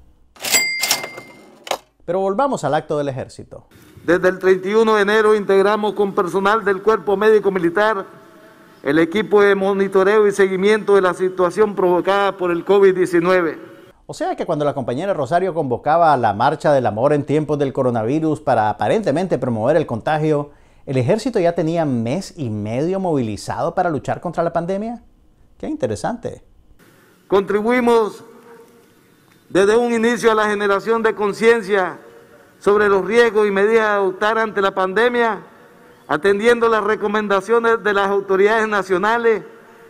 Pero volvamos al acto del Ejército. Desde el treinta y uno de enero integramos con personal del Cuerpo Médico Militar el equipo de monitoreo y seguimiento de la situación provocada por el COVID diecinueve. O sea que cuando la compañera Rosario convocaba a la marcha del amor en tiempos del coronavirus para aparentemente promover el contagio, ¿el ejército ya tenía mes y medio movilizado para luchar contra la pandemia? ¡Qué interesante! Contribuimos desde un inicio a la generación de conciencia sobre los riesgos y medidas a adoptar ante la pandemia, atendiendo las recomendaciones de las autoridades nacionales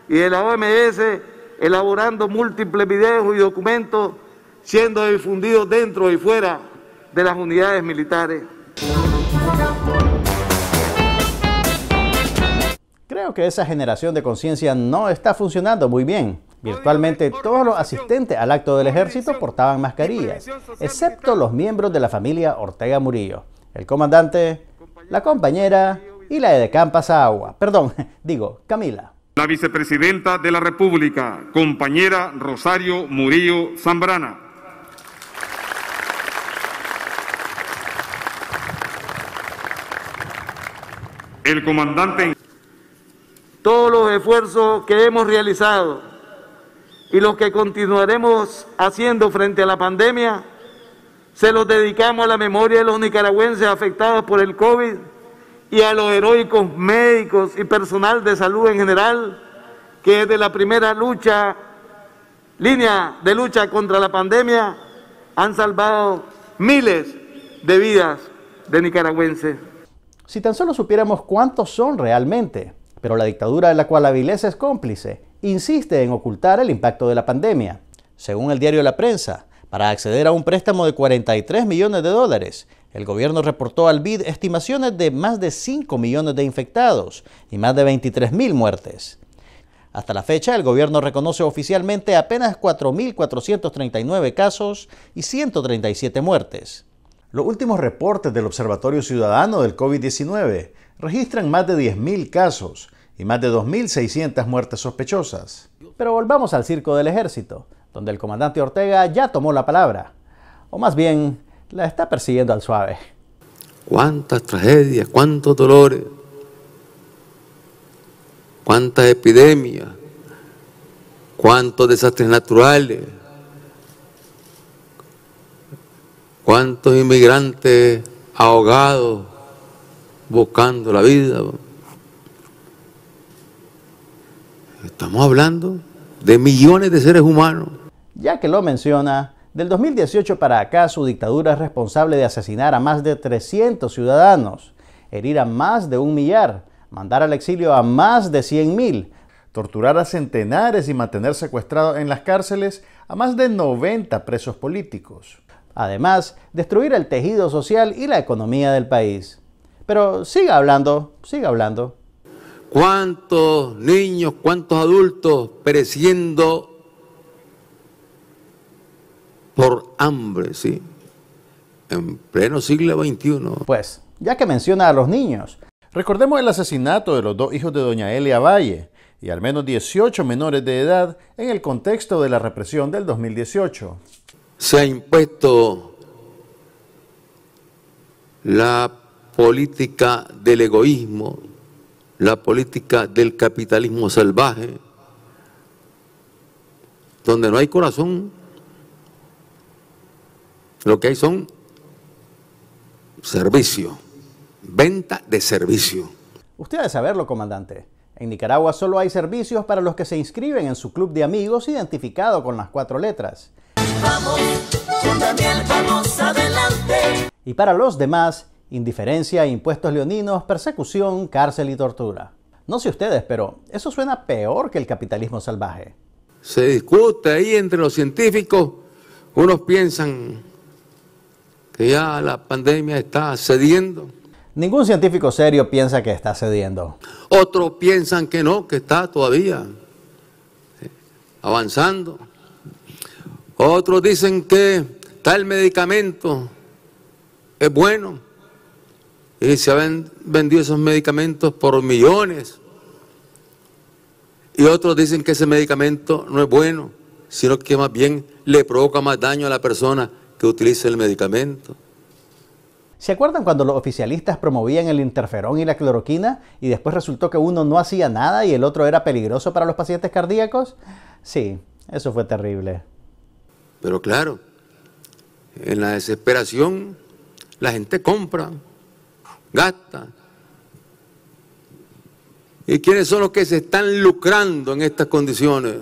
y de la O M S, elaborando múltiples videos y documentos, siendo difundidos dentro y fuera de las unidades militares. Creo que esa generación de conciencia no está funcionando muy bien. Virtualmente todos los asistentes al acto del Ejército portaban mascarillas, excepto los miembros de la familia Ortega Murillo, el comandante, la compañera y la edecán Pasagua, perdón, digo, Camila. La vicepresidenta de la República, compañera Rosario Murillo Zambrana. El comandante. Todos los esfuerzos que hemos realizado y los que continuaremos haciendo frente a la pandemia, se los dedicamos a la memoria de los nicaragüenses afectados por el COVID y a los heroicos médicos y personal de salud en general, que desde la primera lucha, línea de lucha contra la pandemia, han salvado miles de vidas de nicaragüenses. Si tan solo supiéramos cuántos son realmente, pero la dictadura de la cual Avilés es cómplice, insiste en ocultar el impacto de la pandemia. Según el diario La Prensa, para acceder a un préstamo de cuarenta y tres millones de dólares, el gobierno reportó al B I D estimaciones de más de cinco millones de infectados y más de veintitrés mil muertes. Hasta la fecha, el gobierno reconoce oficialmente apenas cuatro mil cuatrocientos treinta y nueve casos y ciento treinta y siete muertes. Los últimos reportes del Observatorio Ciudadano del COVID diecinueve registran más de diez mil casos y más de dos mil seiscientas muertes sospechosas. Pero volvamos al circo del Ejército, donde el comandante Ortega ya tomó la palabra, o más bien, la está persiguiendo al suave. Cuántas tragedias, cuántos dolores, cuántas epidemias, cuántos desastres naturales, cuántos inmigrantes ahogados buscando la vida. Estamos hablando de millones de seres humanos. Ya que lo menciona, del dos mil dieciocho para acá, su dictadura es responsable de asesinar a más de trescientos ciudadanos, herir a más de un millar, mandar al exilio a más de cien mil, torturar a centenares y mantener secuestrados en las cárceles a más de noventa presos políticos. Además, destruir el tejido social y la economía del país. Pero siga hablando, siga hablando. ¿Cuántos niños, cuántos adultos pereciendo por hambre, sí, en pleno siglo veintiuno. Pues, ya que menciona a los niños, recordemos el asesinato de los dos hijos de doña Elia Valle y al menos dieciocho menores de edad en el contexto de la represión del dos mil dieciocho. Se ha impuesto la política del egoísmo, la política del capitalismo salvaje, donde no hay corazón, lo que hay son servicios, venta de servicio. Usted ha de saberlo, comandante. En Nicaragua solo hay servicios para los que se inscriben en su club de amigos identificado con las cuatro letras. Vamos, con Daniel, vamos adelante. Y para los demás, indiferencia, impuestos leoninos, persecución, cárcel y tortura. No sé ustedes, pero eso suena peor que el capitalismo salvaje. Se discute ahí entre los científicos. Unos piensan que ya la pandemia está cediendo. Ningún científico serio piensa que está cediendo. Otros piensan que no, que está todavía avanzando. Otros dicen que tal medicamento es bueno y se han vendido esos medicamentos por millones. Y otros dicen que ese medicamento no es bueno, sino que más bien le provoca más daño a la persona que utiliza el medicamento. ¿Se acuerdan cuando los oficialistas promovían el interferón y la cloroquina y después resultó que uno no hacía nada y el otro era peligroso para los pacientes cardíacos? Sí, eso fue terrible. Pero claro, en la desesperación la gente compra, gasta. ¿Y quiénes son los que se están lucrando en estas condiciones?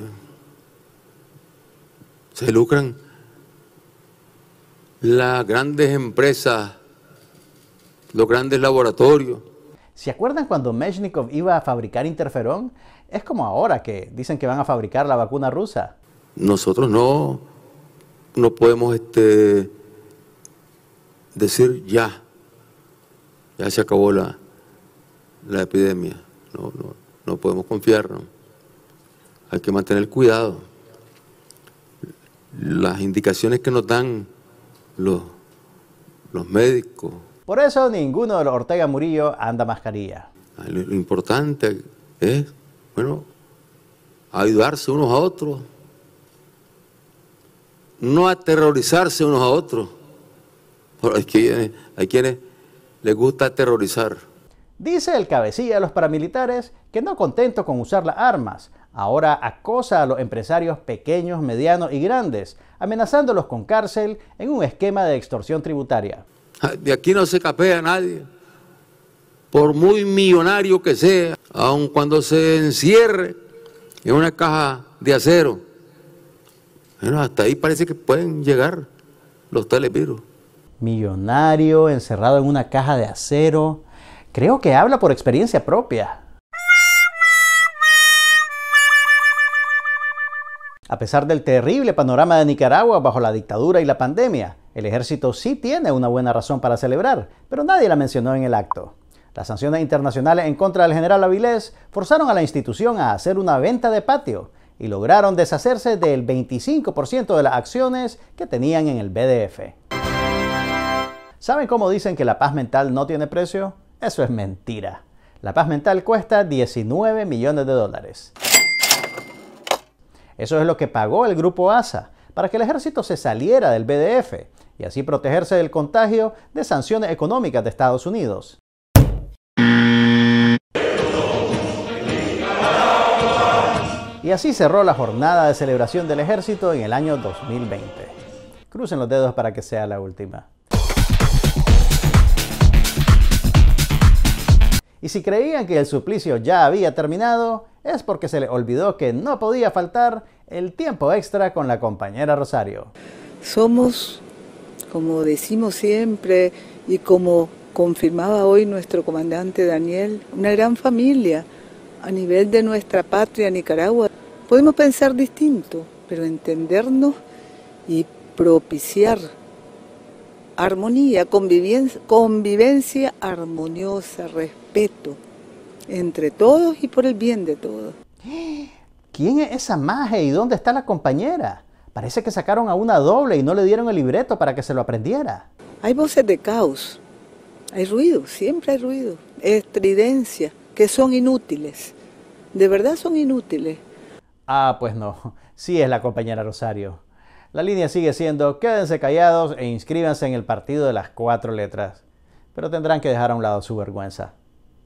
Se lucran las grandes empresas, los grandes laboratorios. ¿Se acuerdan cuando Meshnikov iba a fabricar interferón? Es como ahora que dicen que van a fabricar la vacuna rusa. Nosotros no, no podemos este, decir ya, ya se acabó la, la epidemia. No, no, no podemos confiarnos. Hay que mantener cuidado. Las indicaciones que nos dan los, los médicos. Por eso ninguno de los Ortega Murillo anda mascarilla. Lo importante es, bueno, ayudarse unos a otros, no aterrorizarse unos a otros. Pero hay quienes, hay quienes les gusta aterrorizar. Dice el cabecilla de los paramilitares que no contento con usar las armas, ahora acosa a los empresarios pequeños, medianos y grandes, amenazándolos con cárcel en un esquema de extorsión tributaria. De aquí no se capea a nadie, por muy millonario que sea, aun cuando se encierre en una caja de acero. Bueno, hasta ahí parece que pueden llegar los televirus. Millonario, encerrado en una caja de acero, creo que habla por experiencia propia. A pesar del terrible panorama de Nicaragua bajo la dictadura y la pandemia, el ejército sí tiene una buena razón para celebrar, pero nadie la mencionó en el acto. Las sanciones internacionales en contra del general Avilés forzaron a la institución a hacer una venta de patio y lograron deshacerse del veinticinco por ciento de las acciones que tenían en el B D F. ¿Saben cómo dicen que la paz mental no tiene precio? Eso es mentira. La paz mental cuesta diecinueve millones de dólares. Eso es lo que pagó el Grupo A S A para que el ejército se saliera del B D F y así protegerse del contagio de sanciones económicas de Estados Unidos. Y así cerró la jornada de celebración del ejército en el año dos mil veinte. Crucen los dedos para que sea la última. Y si creían que el suplicio ya había terminado, es porque se le olvidó que no podía faltar el tiempo extra con la compañera Rosario. Somos, como decimos siempre y como confirmaba hoy nuestro comandante Daniel, una gran familia a nivel de nuestra patria Nicaragua. Podemos pensar distinto, pero entendernos y propiciar armonía, convivencia, convivencia armoniosa, respeto entre todos y por el bien de todos. ¿Quién es esa maje y dónde está la compañera? Parece que sacaron a una doble y no le dieron el libreto para que se lo aprendiera. Hay voces de caos, hay ruido, siempre hay ruido, estridencia, que son inútiles, de verdad son inútiles. Ah, pues no, sí es la compañera Rosario. La línea sigue siendo: quédense callados e inscríbanse en el partido de las cuatro letras. pero tendrán que dejar a un lado su vergüenza.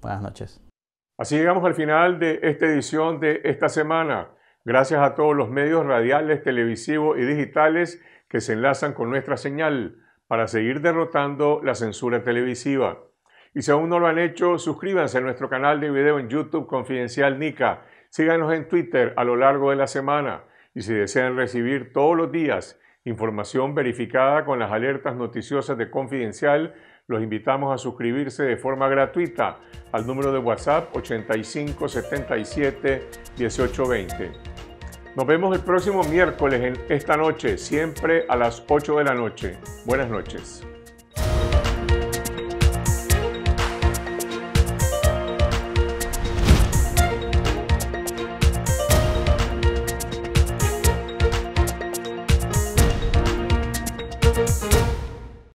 Buenas noches. Así llegamos al final de esta edición de esta semana. Gracias a todos los medios radiales, televisivos y digitales que se enlazan con nuestra señal para seguir derrotando la censura televisiva. Y si aún no lo han hecho, suscríbanse a nuestro canal de video en YouTube Confidencial Nica. Síganos en Twitter a lo largo de la semana. Y si desean recibir todos los días información verificada con las alertas noticiosas de Confidencial, los invitamos a suscribirse de forma gratuita al número de WhatsApp ochenta y cinco, setenta y siete, dieciocho veinte. Nos vemos el próximo miércoles en esta noche, siempre a las ocho de la noche. Buenas noches.